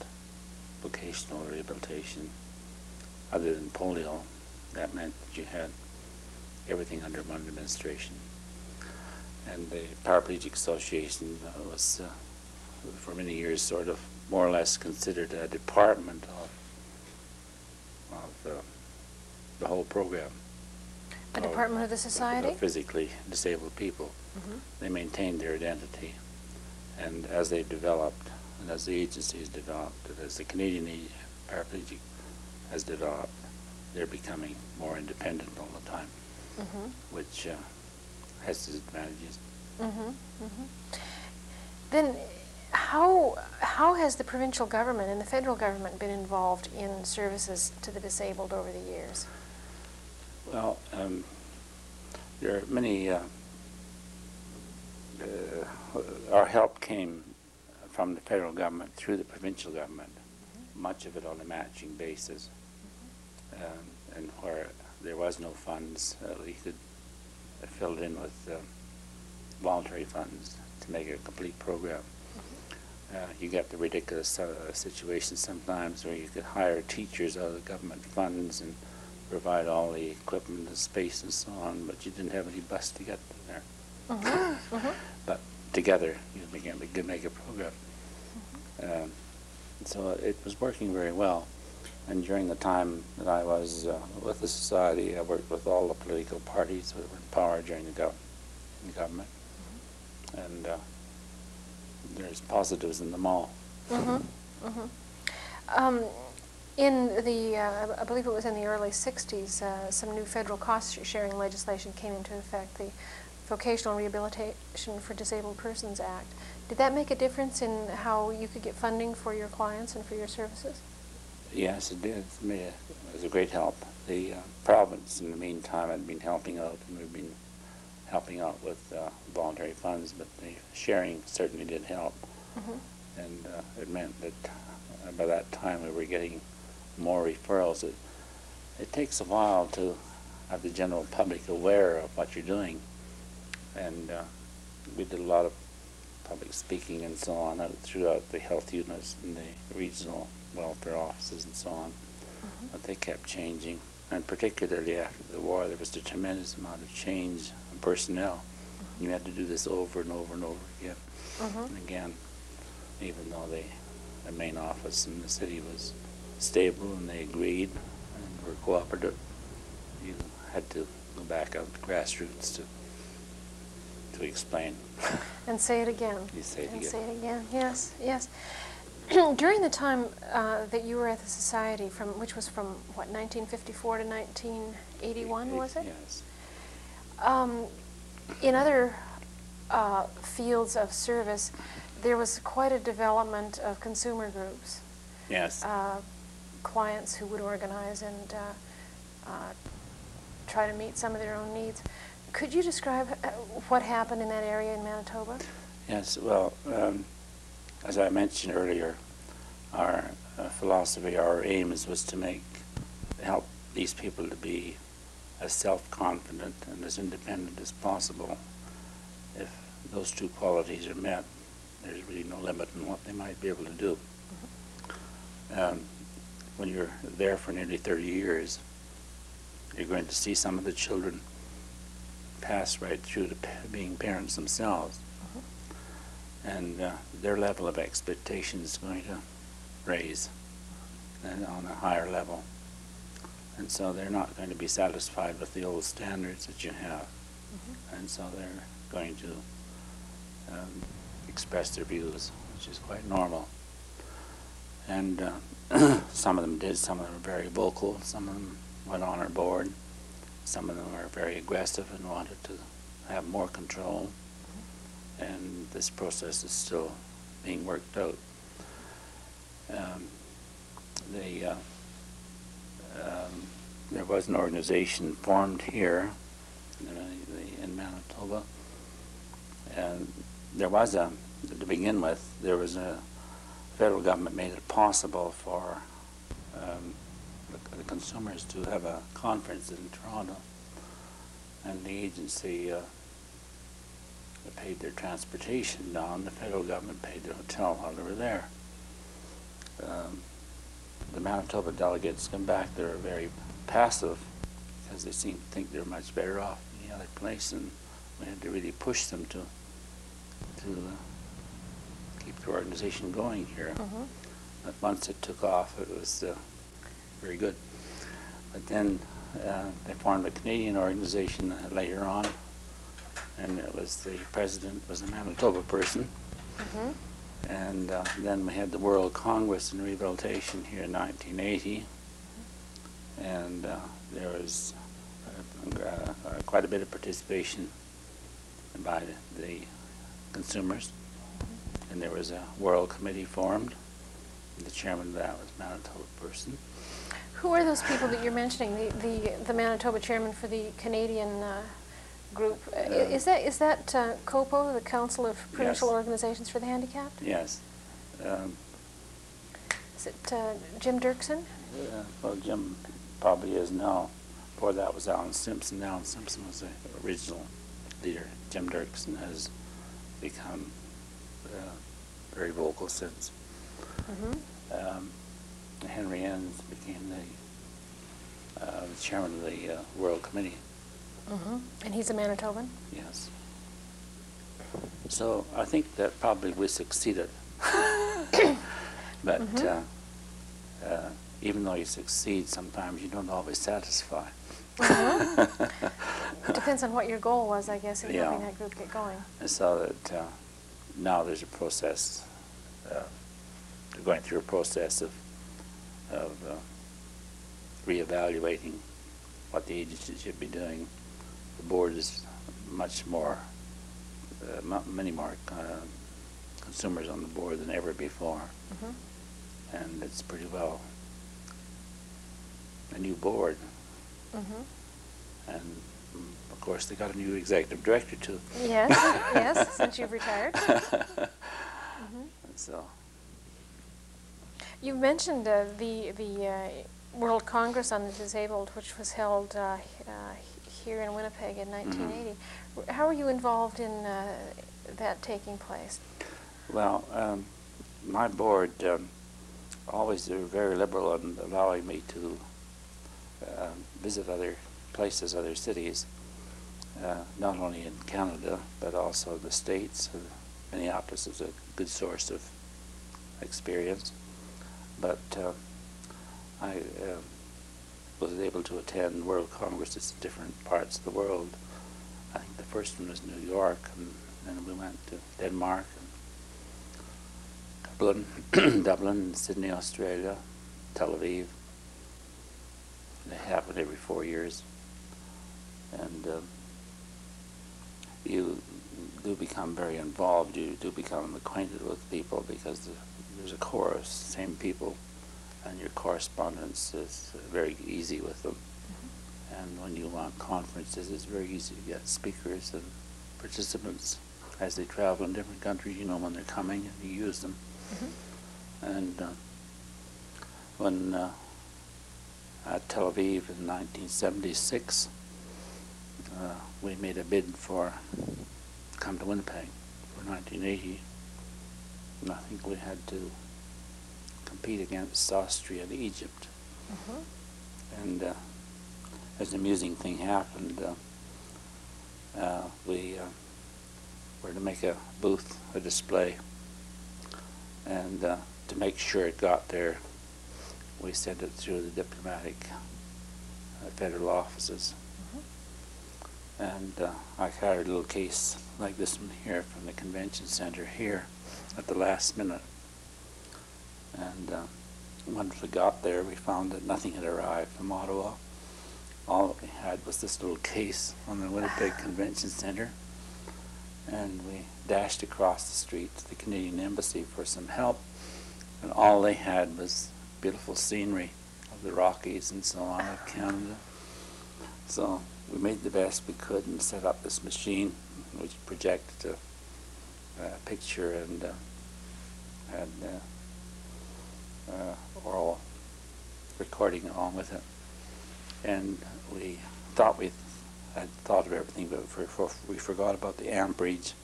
vocational rehabilitation other than polio, that meant that you had everything under one administration. And the Paraplegic Association uh, was, uh, for many years, sort of more or less considered a department of, of uh, the whole program. A department of the society? Of physically disabled people. Mm-hmm. They maintained their identity. And as they developed, and as the agencies developed, and as the Canadian Paraplegic has developed, they're becoming more independent all the time, mm-hmm. which uh, has its advantages. Mm-hmm. Mm-hmm. Then how, how has the provincial government and the federal government been involved in services to the disabled over the years? Well, um, there are many, uh, uh, our help came from the federal government through the provincial government, mm-hmm. much of it on a matching basis. Um, and where there was no funds, uh, we could uh, fill it in with uh, voluntary funds to make it a complete program. Mm-hmm. uh, you get the ridiculous uh, situation sometimes where you could hire teachers out of the government funds and provide all the equipment and space and so on, but you didn't have any bus to get them there. Mm-hmm. Mm-hmm. But together you began to make a program. Mm-hmm. um, so it was working very well. And during the time that I was uh, with the society, I worked with all the political parties that were in power during the, gov the government. Mm-hmm. And uh, there's positives in them all. Mm-hmm. Mm-hmm. Um, in the, uh, I believe it was in the early sixties, uh, some new federal cost-sharing legislation came into effect, the Vocational Rehabilitation for Disabled Persons Act. Did that make a difference in how you could get funding for your clients and for your services? Yes, it did. It was a great help. The uh, province, in the meantime, had been helping out, and we've been helping out with uh, voluntary funds, but the sharing certainly did help. Mm-hmm. And uh, it meant that uh, by that time we were getting more referrals. It, it takes a while to have the general public aware of what you're doing. And uh, we did a lot of public speaking and so on out throughout the health units and the regional welfare offices and so on, mm-hmm. but they kept changing, and particularly after the war there was a tremendous amount of change in personnel. Mm-hmm. You had to do this over and over and over again, mm-hmm. and again, even though they, the main office in the city was stable and they agreed and were cooperative, you had to go back out to grassroots to to explain. And say it again. You say it and again. Say it again, yes, yes. During the time uh, that you were at the society, from which was from what, nineteen fifty-four to nineteen eighty-one, was it? Yes. Um, in other uh, fields of service, there was quite a development of consumer groups. Yes. Uh, clients who would organize and uh, uh, try to meet some of their own needs. Could you describe what happened in that area in Manitoba? Yes, well, um, as I mentioned earlier, our uh, philosophy, our aim is, was to make, help these people to be as self-confident and as independent as possible. If those two qualities are met, there's really no limit on what they might be able to do. Mm-hmm. Um, when you're there for nearly thirty years, you're going to see some of the children pass right through to being parents themselves. Mm-hmm. And uh, their level of expectation is going to raise and on a higher level. And so they're not going to be satisfied with the old standards that you have. Mm-hmm. And so they're going to um, express their views, which is quite normal. And uh, some of them did, some of them were very vocal, some of them went on our board, some of them were very aggressive and wanted to have more control. Mm-hmm. And this process is still being worked out. Um, they, uh, Um, there was an organization formed here in Manitoba, and there was a, to begin with, there was a, federal government made it possible for um, the, the consumers to have a conference in Toronto, and the agency uh, paid their transportation down, the federal government paid their hotel while they were there. Um, The Manitoba delegates come back, they're very passive because they seem to think they're much better off in the other place, and we had to really push them to to uh, keep the organization going here. Mm-hmm. But once it took off, it was uh, very good. But then uh, they formed a Canadian organization later on, and it was the president was a Manitoba person. Mm-hmm. And uh, then we had the World Congress in Rehabilitation here in nineteen eighty, and uh, there was uh, uh, quite a bit of participation by the, the consumers, and there was a World Committee formed. The chairman of that was a Manitoba person. Who are those people that you're mentioning? The the, the Manitoba chairman for the Canadian uh group. Uh, is that is that uh, COPO, the Council of Provincial yes. Organizations for the Handicapped? Yes. Um, is it uh, Jim Dirksen? Uh, well, Jim probably is now. Before that was Alan Simpson. Alan Simpson was the original leader. Jim Dirksen has become uh, very vocal since. Mm-hmm. um, Henry Enns became the, uh, the chairman of the uh, World Committee. Mm-hmm. And he's a Manitoban? Yes. So I think that probably we succeeded. But mm-hmm. uh, uh, even though you succeed, sometimes you don't always satisfy. Mm-hmm. Depends on what your goal was, I guess, in yeah. helping that group get going. And so that uh, now there's a process, uh, they're going through a process of, of uh, reevaluating what the agency should be doing. The board is much more, uh, many more uh, consumers on the board than ever before. Mm-hmm. And it's pretty well a new board. Mm-hmm. And of course they got a new executive director too. Yes, yes, since you've retired. Mm-hmm. So. You mentioned uh, the, the uh, World Congress on the Disabled, which was held uh, uh, here in Winnipeg in nineteen eighty. Mm-hmm. How were you involved in uh, that taking place? Well, um, my board um, always were very liberal in allowing me to uh, visit other places, other cities, uh, not only in Canada, but also the States. Minneapolis is a good source of experience. But uh, I uh, was able to attend World Congresses in different parts of the world. I think the first one was New York, and then we went to Denmark, and Dublin, Dublin, Sydney, Australia, Tel Aviv. They happen every four years, and uh, you do become very involved. You do become acquainted with people because the, there's a chorus, same people and your correspondence is very easy with them. Mm-hmm. And when you want conferences, it's very easy to get speakers and participants as they travel in different countries. You know when they're coming, and you use them. Mm-hmm. And uh, when uh, at Tel Aviv in nineteen seventy-six, uh, we made a bid for come to Winnipeg for nineteen eighty, and I think we had to compete against Austria and Egypt. Mm-hmm. And uh, as an amusing thing happened, uh, uh, we uh, were to make a booth, a display, and uh, to make sure it got there, we sent it through the diplomatic uh, federal offices. Mm-hmm. And uh, I carried a little case like this one here from the convention center here at the last minute. And uh, once we got there, we found that nothing had arrived from Ottawa. All that we had was this little case on the Winnipeg Convention Center. And we dashed across the street to the Canadian Embassy for some help. And all they had was beautiful scenery of the Rockies and so on of Canada. So we made the best we could and set up this machine, which projected a, a picture and uh, had uh, Uh, oral recording along with it, and we thought we th had thought of everything, but for, for, we forgot about the amperage.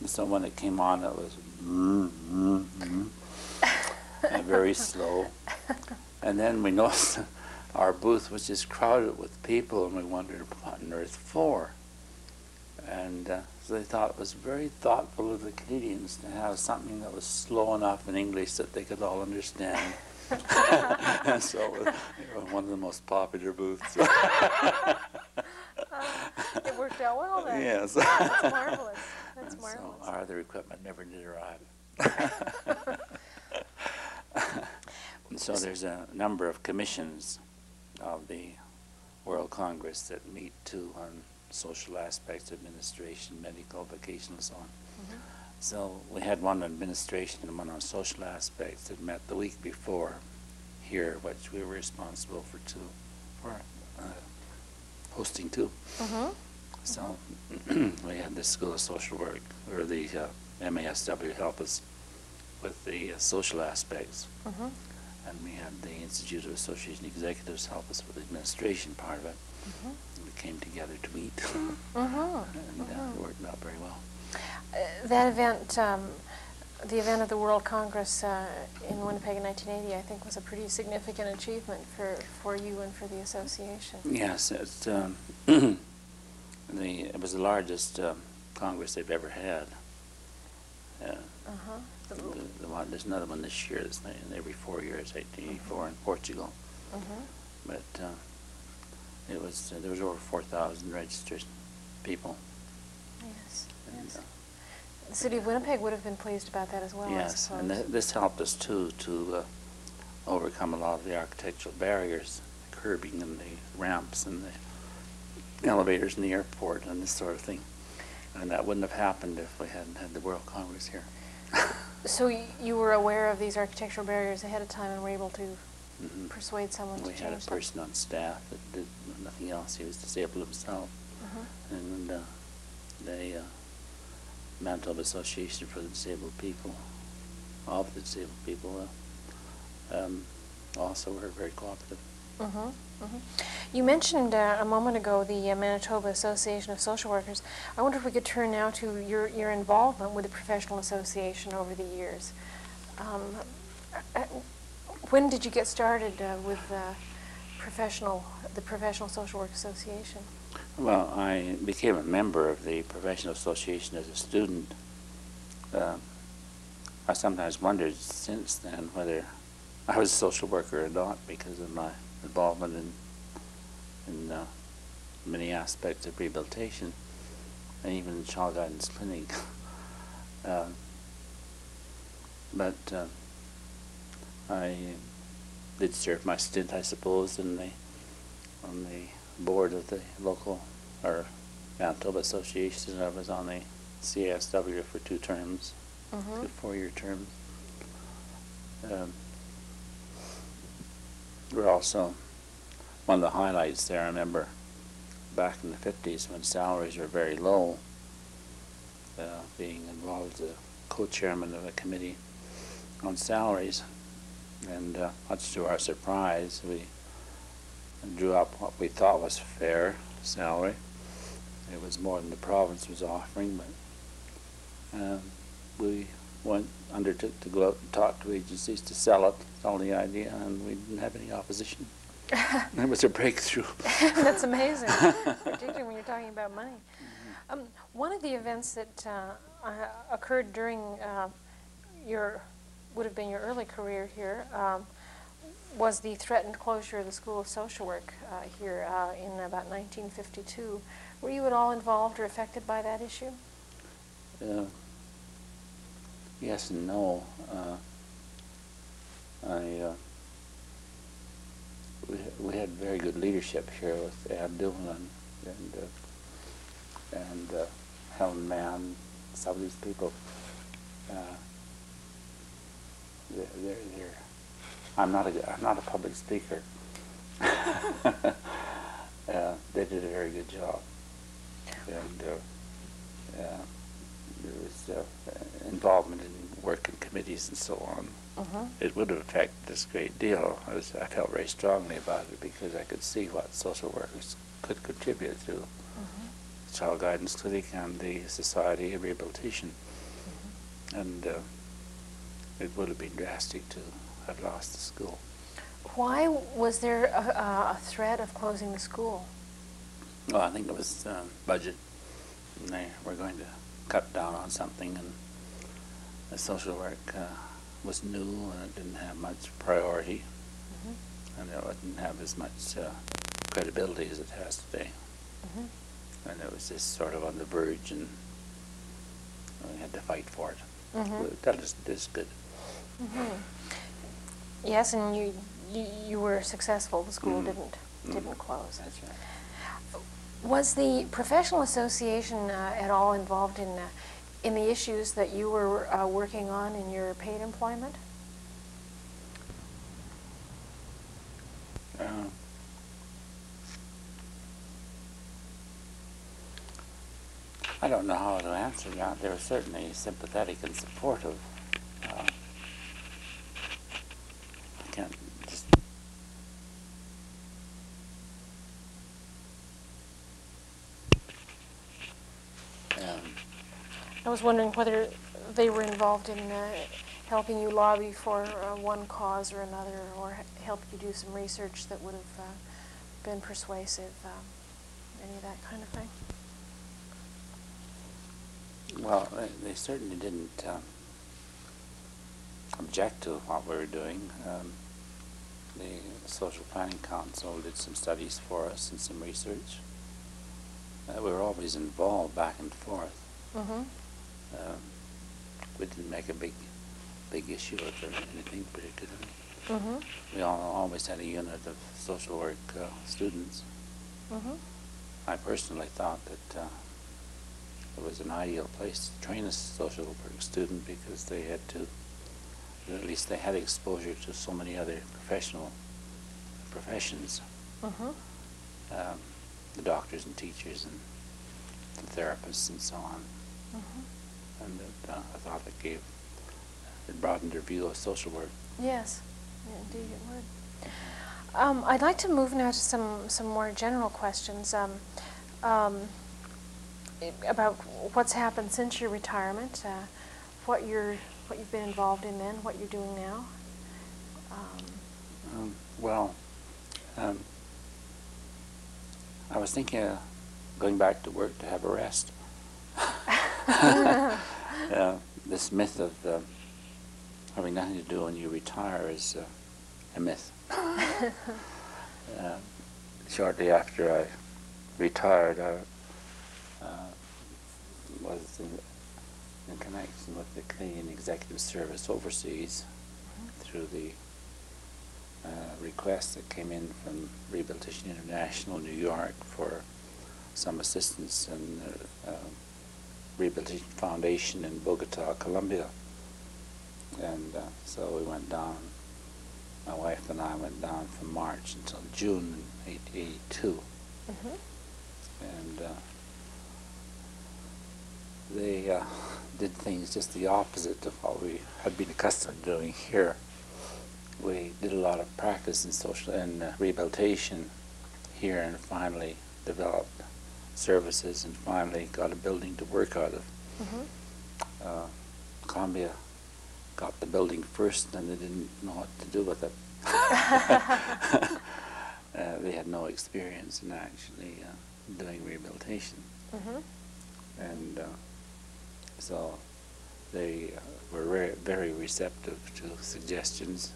And so when it came on, it was mm, mm, mm, and very slow. And then we noticed our booth was just crowded with people, and we wondered what on earth for. And uh, so they thought it was very thoughtful of the Canadians to have something that was slow enough in English that they could all understand. And so it was, it was one of the most popular booths. uh, it worked out well then. Yes. That's marvelous. That's and marvelous. So our other equipment never did arrive. And so there's a number of commissions of the World Congress that meet to on social aspects, administration, medical, vocational, so on. Mm-hmm. So we had one on administration and one on social aspects that met the week before here, which we were responsible for two, for uh, hosting two. Mm-hmm. So we had the School of Social Work, or the uh, M A S W help us with the uh, social aspects. Mm-hmm. And we had the Institute of Association Executives help us with the administration part of it. Mm-hmm. We came together to eat, mm-hmm. and uh, mm-hmm. it worked out very well. Uh, that event, um, the event of the World Congress uh, in Winnipeg in nineteen eighty, I think was a pretty significant achievement for, for you and for the association. Yes, it, um, the, it was the largest um, Congress they've ever had. Uh, uh-huh. the, the, the one, there's another one this year, it's every four years, eighteen eighty-four mm-hmm. in Portugal. Mm-hmm. But uh, It was uh, there was over four thousand registered people. Yes. And, yes. Uh, the city of Winnipeg would have been pleased about that as well. Yes, and th this helped us too to uh, overcome a lot of the architectural barriers, the curbing and the ramps and the elevators in the airport and this sort of thing. And that wouldn't have happened if we hadn't had the World Congress here. So y you were aware of these architectural barriers ahead of time and were able to. Mm-hmm. Persuade someone we to had a person something. on staff that did nothing else. He was disabled himself. Mm-hmm. And uh, the uh, Manitoba Association for the Disabled People, of the disabled people, uh, um, also were very cooperative. Mm-hmm. Mm-hmm. You mentioned uh, a moment ago the uh, Manitoba Association of Social Workers. I wonder if we could turn now to your, your involvement with the professional association over the years. Um, I, When did you get started uh, with uh, professional, the Professional Social Work Association? Well, I became a member of the Professional Association as a student. Uh, I sometimes wondered since then whether I was a social worker or not because of my involvement in, in uh, many aspects of rehabilitation and even Child Guidance Clinic. uh, but. Uh, I did serve my stint, I suppose, in the, on the board of the local or Manitoba Association. I was on the C A S W for two terms, mm-hmm. two four-year terms. Um, were also one of the highlights there. I remember back in the fifties when salaries were very low, uh, being involved as a co-chairman of a committee on salaries, and uh, much to our surprise, we drew up what we thought was fair salary. It was more than the province was offering, but uh, we went undertook to go out and talk to agencies to sell it, sell the idea, and we didn't have any opposition. That was a breakthrough. That's amazing, particularly when you're talking about money. Mm-hmm. Um, one of the events that uh, occurred during uh, your would have been your early career here um, was the threatened closure of the School of Social Work uh, here uh, in about nineteen fifty-two. Were you at all involved or affected by that issue? Uh, yes and no. Uh, I uh, we, we had very good leadership here with Abdul and and, uh, and uh, Helen Mann. Some of these people. Uh, They're, they're, they're. I'm not a I'm not a public speaker. uh, they did a very good job, and uh, uh, there was uh, involvement in work in committees and so on. Uh-huh. It would have affected us a great deal. I, was, I felt very strongly about it because I could see what social workers could contribute to uh-huh. the Child Guidance Clinic and the Society of Rehabilitation, uh-huh. and. Uh, It would have been drastic to have lost the school. Why was there a, a threat of closing the school? Well, I think it was uh, budget. And they were going to cut down on something, and the social work uh, was new and it didn't have much priority, mm-hmm. and it didn't have as much uh, credibility as it has today. Mm-hmm. And it was just sort of on the verge, and we had to fight for it. Mm-hmm. That is, is good. Mm-hmm. Yes, and you, you you were successful. The school mm-hmm. didn't didn't mm-hmm. close. That's right. Was the professional association uh, at all involved in uh, in the issues that you were uh, working on in your paid employment? Uh, I don't know how to answer that. They were certainly sympathetic and supportive. Uh, I can't just... Um, I was wondering whether they were involved in uh, helping you lobby for uh, one cause or another, or help you do some research that would have uh, been persuasive, um, any of that kind of thing. Well, they certainly didn't um, object to what we were doing. Um, the Social Planning Council did some studies for us and some research. Uh, we were always involved back and forth. Mm-hmm. um, we didn't make a big big issue of anything particularly. Mm-hmm. We all, always had a unit of social work uh, students. Mm-hmm. I personally thought that uh, it was an ideal place to train a social work student because they had to, at least they had exposure to so many other professional professions. Mm-hmm. um, the doctors and teachers and the therapists and so on. Mm-hmm. And it, uh, I thought it gave, it broadened their view of social work. Yes, indeed it would. Um, I'd like to move now to some, some more general questions. Um, um, about what's happened since your retirement, uh, what you're, what you've been involved in then, what you're doing now. Um, um, well, um, I was thinking of going back to work to have a rest. uh, this myth of uh, having nothing to do when you retire is uh, a myth. uh, shortly after I retired, I Uh, was in, in connection with the Canadian Executive Service Overseas mm-hmm. through the uh, request that came in from Rehabilitation International, New York, for some assistance in the uh, Rehabilitation Foundation in Bogota, Colombia. And uh, so we went down my wife and I went down from March until June eighty-two. Mm-hmm. And uh, they uh, did things just the opposite of what we had been accustomed to doing here. We did a lot of practice in social and uh, rehabilitation here, and finally developed services, and finally got a building to work out of. Mm-hmm. uh, Colombia got the building first, and they didn't know what to do with it. uh, they had no experience in actually uh, doing rehabilitation. Mm-hmm. And uh, so they uh, were very, very receptive to suggestions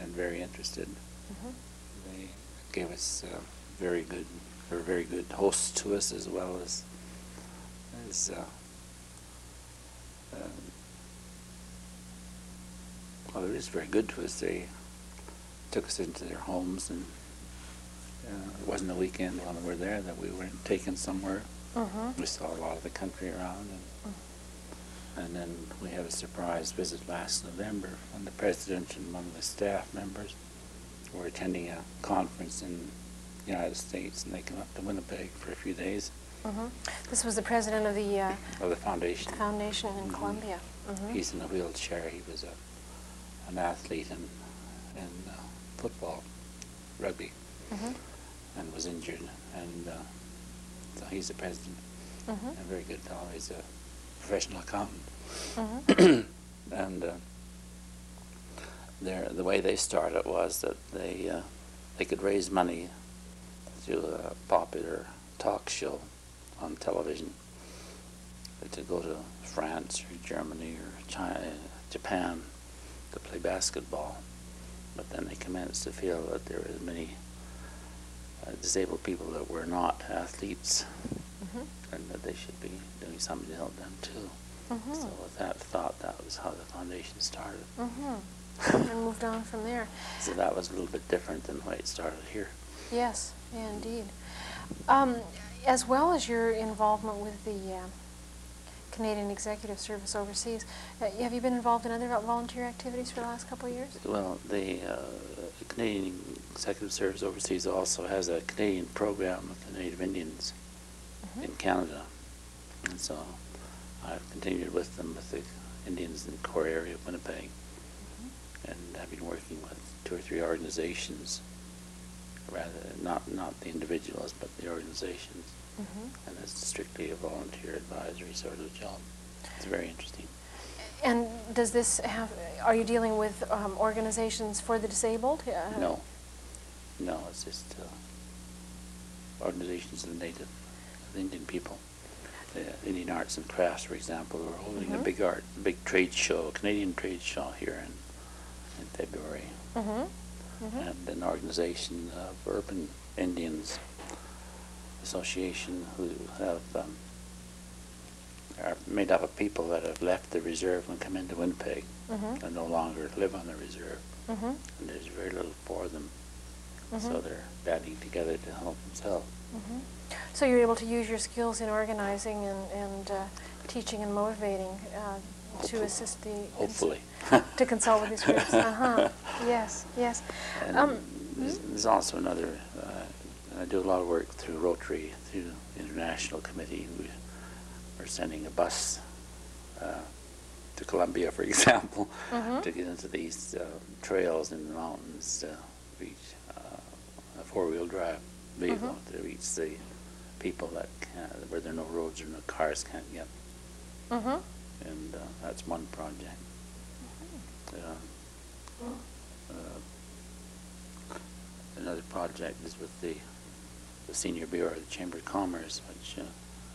and very interested. Mm-hmm. They gave us uh, very good, were very good hosts to us, as well as as uh, uh, well, they were just very good to us. They took us into their homes, and uh, it wasn't a weekend while we were there that we weren't taken somewhere. Mm-hmm. We saw a lot of the country around, and, mm-hmm. and then we had a surprise visit last November when the president and one of the staff members were attending a conference in the United States, and they came up to Winnipeg for a few days. Mm-hmm. This was the president of the uh, of the foundation. Foundation in mm-hmm. Colombia. Mm-hmm. He's in a wheelchair. He was a, an athlete in in uh, football, rugby, mm-hmm. and was injured and. Uh, So he's the president, mm-hmm. a very good fellow. He's a professional accountant. Mm-hmm. And uh, their, the way they started was that they, uh, they could raise money through a popular talk show on television. They could go to France or Germany or China, Japan to play basketball. But then they commenced to feel that there were many Uh, disabled people that were not athletes, mm-hmm. and that they should be doing something to help them too. Mm-hmm. So with that thought, that was how the foundation started. Mm-hmm. And moved on from there. So that was a little bit different than the way it started here. Yes, yeah, indeed. Um, as well as your involvement with the uh, Canadian Executive Service Overseas, uh, have you been involved in other volunteer activities for the last couple of years? Well, the uh, Canadian Executive Service Overseas also has a Canadian program with the Native Indians mm-hmm. in Canada. And so I've continued with them, with the Indians in the core area of Winnipeg. Mm-hmm. And I've been working with two or three organizations, rather not, not the individuals, but the organizations. Mm-hmm. And it's strictly a volunteer advisory sort of job. It's very interesting. And does this have, are you dealing with um, organizations for the disabled? Uh, no. No, it's just uh, organizations of the native, the Indian people. The Indian Arts and Crafts, for example, were holding mm-hmm. a big art, a big trade show, a Canadian trade show here in, in February. Mm-hmm. Mm-hmm. And an organization of Urban Indians Association who have um, are made up of people that have left the reserve and come into Winnipeg mm-hmm. and no longer live on the reserve. Mm-hmm. And there's very little for them. Mm-hmm. So they're banding together to help themselves. Mm-hmm. So you're able to use your skills in organizing and, and uh, teaching and motivating uh, to assist the... Hopefully. Cons to consult with these groups. Uh-huh. Yes, yes. And um, there's, there's also another... Uh, I do a lot of work through Rotary, through the International Committee. We, we're sending a bus uh, to Colombia, for example, mm-hmm. to get into these uh, trails in the mountains to reach... a four-wheel drive vehicle mm-hmm. to reach the people that can't, where there are no roads or no cars can't get. Mm-hmm. And uh, that's one project. Mm-hmm. uh, uh, another project is with the, the Senior Bureau of the Chamber of Commerce, which uh,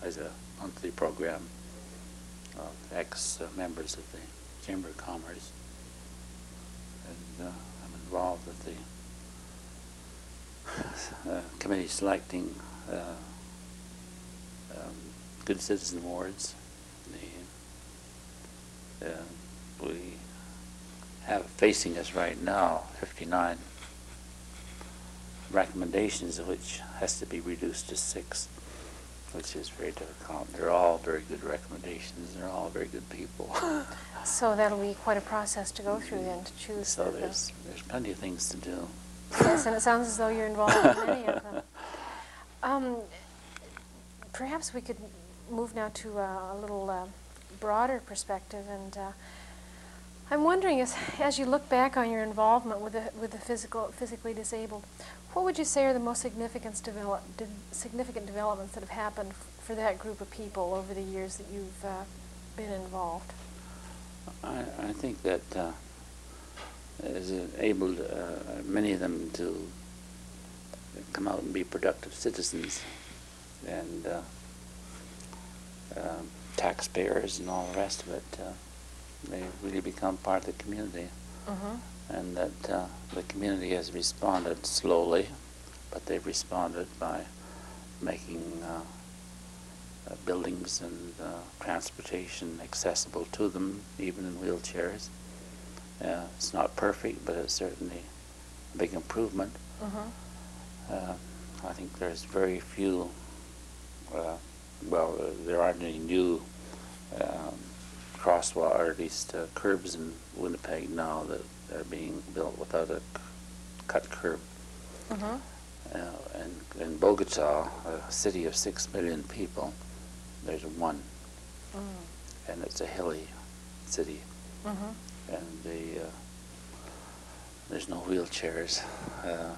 has a monthly program of ex-members of the Chamber of Commerce. And uh, I'm involved with the Uh, committee selecting uh, um, Good Citizen Awards. The, uh, we have facing us right now fifty-nine recommendations, which has to be reduced to six. which is very difficult. They're all very good recommendations. They're all very good people. So that'll be quite a process to go through then, to choose. So the, there's, there's plenty of things to do. Yes, and it sounds as though you're involved in many of them. Um, perhaps we could move now to uh, a little uh, broader perspective. And uh, I'm wondering, as, as you look back on your involvement with the, with the physical, physically disabled, what would you say are the most significant, develop, de significant developments that have happened f for that group of people over the years that you've uh, been involved? I, I think that uh, is enabled uh, many of them to come out and be productive citizens and uh, uh, taxpayers and all the rest of it. Uh, they really become part of the community. Mm-hmm. And that uh, the community has responded slowly, but they've responded by making uh, uh, buildings and uh, transportation accessible to them, even in wheelchairs. Uh, it's not perfect, but it's certainly a big improvement. Mm-hmm. uh, I think there's very few, uh, well, uh, there aren't any new um, crosswalk, or at least uh, curbs in Winnipeg now that are being built without a cut curb. Mm-hmm. uh, and in Bogota, a city of six million people, there's one. Mm-hmm. And it's a hilly city. Mm-hmm. And the, uh, there's no wheelchairs uh,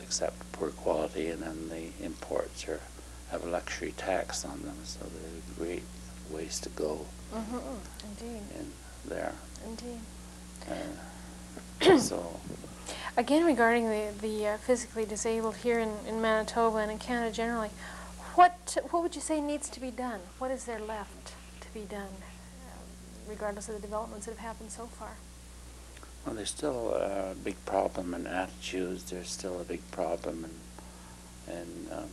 except poor quality, and then the imports are, have a luxury tax on them, so there's a great ways to go. Mm-hmm. Indeed. In there. Indeed. Uh, so. Again, regarding the, the uh, physically disabled here in, in Manitoba and in Canada generally, what, what would you say needs to be done? What is there left to be done, uh, regardless of the developments that have happened so far? Well, there's still a big problem in attitudes. There's still a big problem in, in um,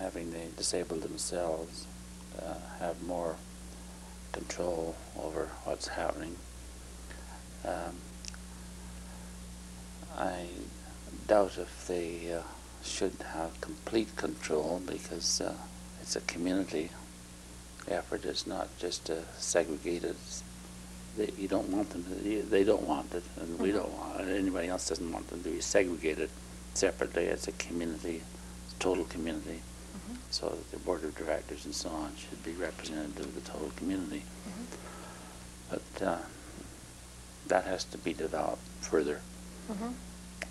having the disabled themselves uh, have more control over what's happening. Um, I doubt if they uh, should have complete control, because uh, it's a community effort. It's not just uh, segregated. They, you don't want them. To, they don't want it, and mm-hmm. we don't want it. Anybody else doesn't want them to be segregated separately. It's a community, it's a total community. Mm-hmm. So that the board of directors and so on should be representative of the total community. Mm-hmm. But. Uh, That has to be developed further. Mm-hmm.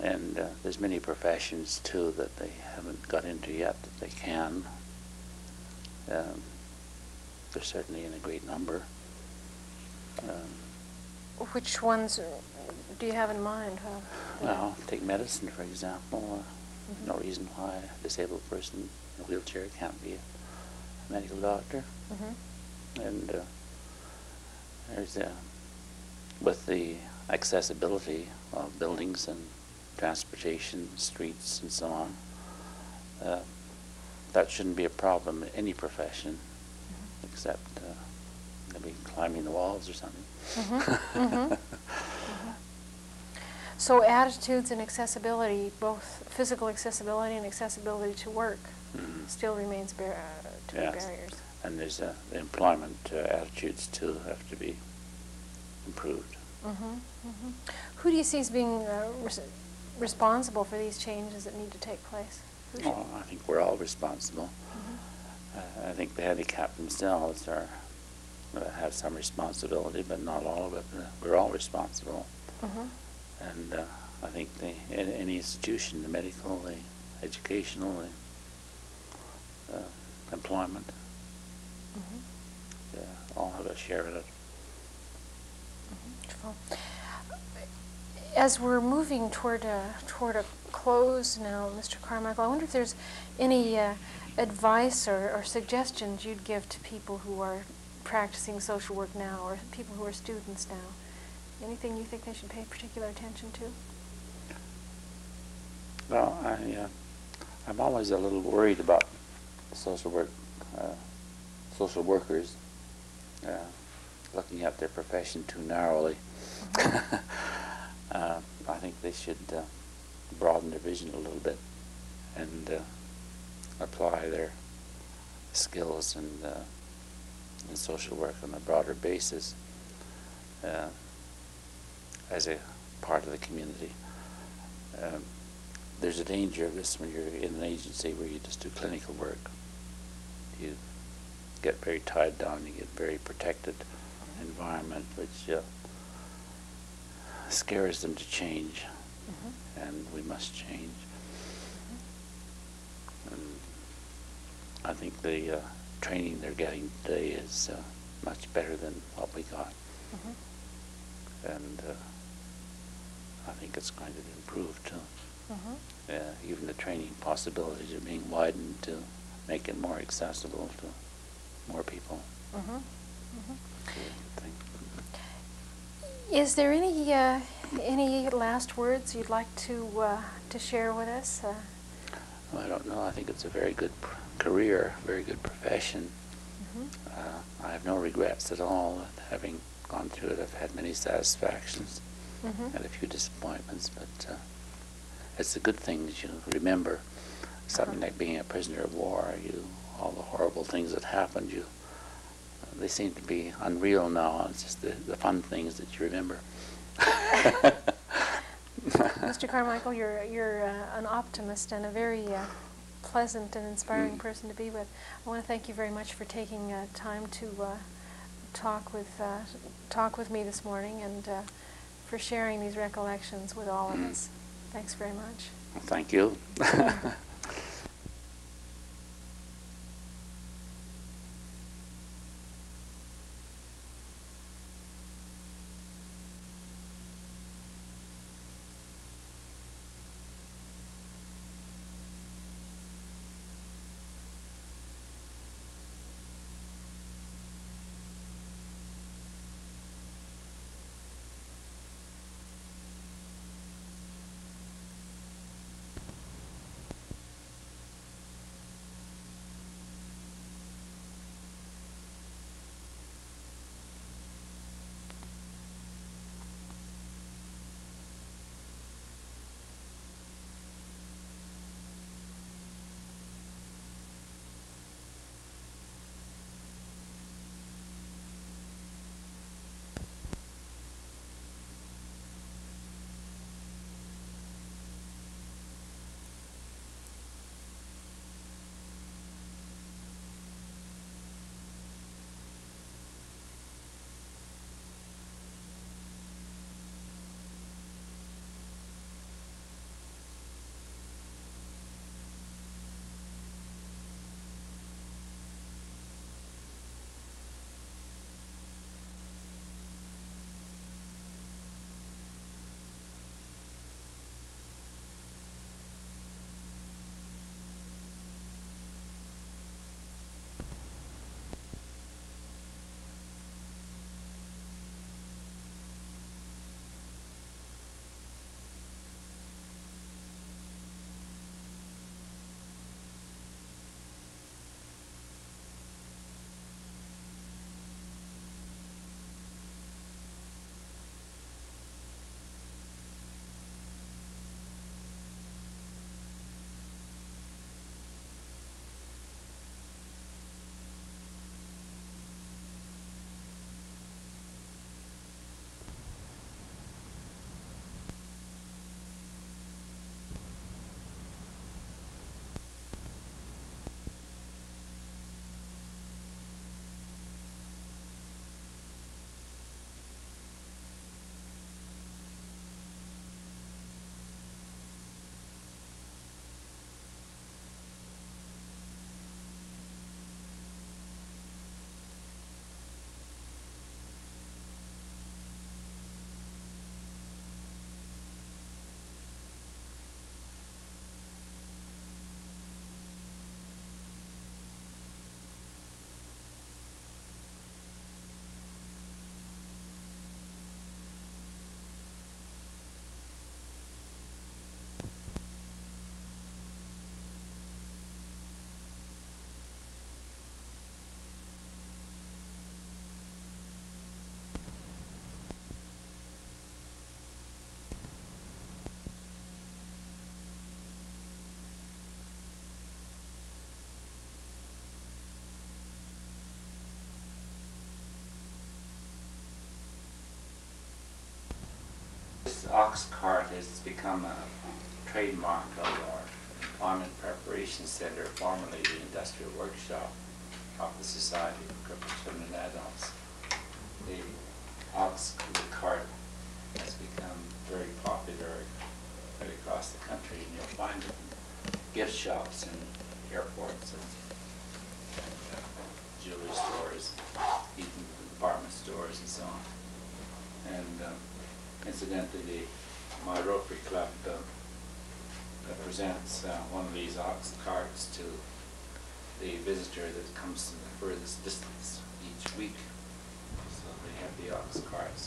And uh, there's many professions, too, that they haven't got into yet that they can. Um, they're certainly in a great number. Um, Which ones do you have in mind? Huh? Well, take medicine, for example. Uh, mm-hmm. No reason why a disabled person in a wheelchair can't be a medical doctor. Mm-hmm. And uh, there's a... with the accessibility of buildings and transportation, streets, and so on, uh, that shouldn't be a problem in any profession, mm-hmm. except uh, maybe climbing the walls or something. Mm-hmm. Mm-hmm. Mm-hmm. So attitudes and accessibility, both physical accessibility and accessibility to work, mm-hmm. still remains bar uh, to yes. be barriers. And there's uh, employment uh, attitudes too have to be improved. Mm-hmm, mm-hmm. Who do you see as being uh, res responsible for these changes that need to take place? Well, I think we're all responsible. Mm-hmm. uh, I think the handicapped themselves are uh, have some responsibility, but not all of it. We're all responsible. Mm-hmm. And uh, I think the, in, any institution, the medical, the educational, the uh, employment, mm-hmm. uh, all have a share in it. As we're moving toward a, toward a close now, Mister Carmichael, I wonder if there's any uh, advice or, or suggestions you'd give to people who are practicing social work now, or people who are students now. Anything you think they should pay particular attention to? Well, I, uh, I'm always a little worried about social work, uh, social workers. Uh, looking at their profession too narrowly. Mm-hmm. uh, I think they should uh, broaden their vision a little bit and uh, apply their skills and uh, in social work on a broader basis uh, as a part of the community. Um, there's a danger of this when you're in an agency where you just do clinical work. You get very tied down, you get very protected environment, which uh, scares them to change, mm-hmm. and we must change. Mm-hmm. And I think the uh, training they're getting today is uh, much better than what we got, mm-hmm. and uh, I think it's going to improve too. Mm-hmm. uh, even the training possibilities are being widened to make it more accessible to more people. Mm-hmm. Mm-hmm. Is there any uh, any last words you'd like to uh, to share with us? Uh, well, I don't know. I think it's a very good pr career, very good profession. Mm-hmm. uh, I have no regrets at all having gone through it. I've had many satisfactions, mm-hmm. and a few disappointments, but uh, it's the good things you remember. Something uh-huh. like being a prisoner of war, you all the horrible things that happened you. They seem to be unreal now. It's just the, the fun things that you remember. Mister Carmichael, you're you're uh, an optimist and a very uh, pleasant and inspiring mm. person to be with. I want to thank you very much for taking uh, time to uh, talk with uh, talk with me this morning, and uh, for sharing these recollections with all of mm. us. Thanks very much. Well, thank you. This ox cart has become a trademark of our Employment Preparation Center, formerly the Industrial Workshop of the Society of Crippled Children and Adults. The ox cart has become very popular right across the country, and you'll find it in gift shops and airports and, and uh, jewelry stores, even department stores and so on. And um, incidentally, my Rotary Club uh, presents uh, one of these ox carts to the visitor that comes from the furthest distance each week. So they have the ox carts.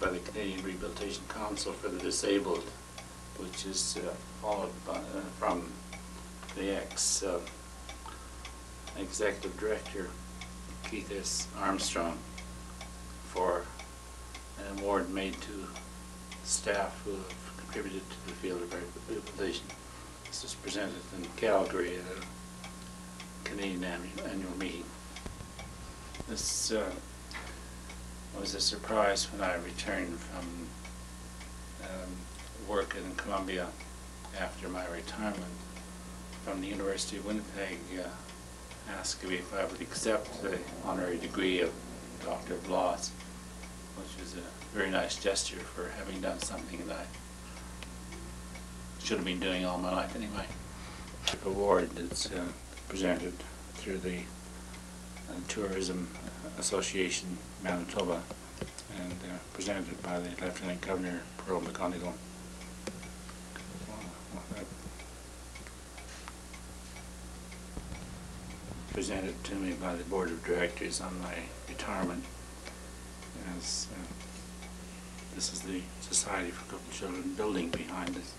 By the Canadian Rehabilitation Council for the Disabled, which is uh, followed by, uh, from the ex uh, executive director Keith S. Armstrong for an award made to staff who have contributed to the field of rehabilitation. This was presented in Calgary at a Canadian annual meeting. This uh, was a surprise when I returned from um, work in Colombia after my retirement from the University of Winnipeg, uh, asked me if I would accept the honorary degree of Doctor of Laws, which was a very nice gesture for having done something that I should have been doing all my life anyway. The award that's uh, presented through the uh, Tourism Association Manitoba and uh, presented by the Lieutenant Governor Pearl McGonigal. Presented to me by the board of directors on my retirement. As, uh, this is the Society for Crippled Children building behind us.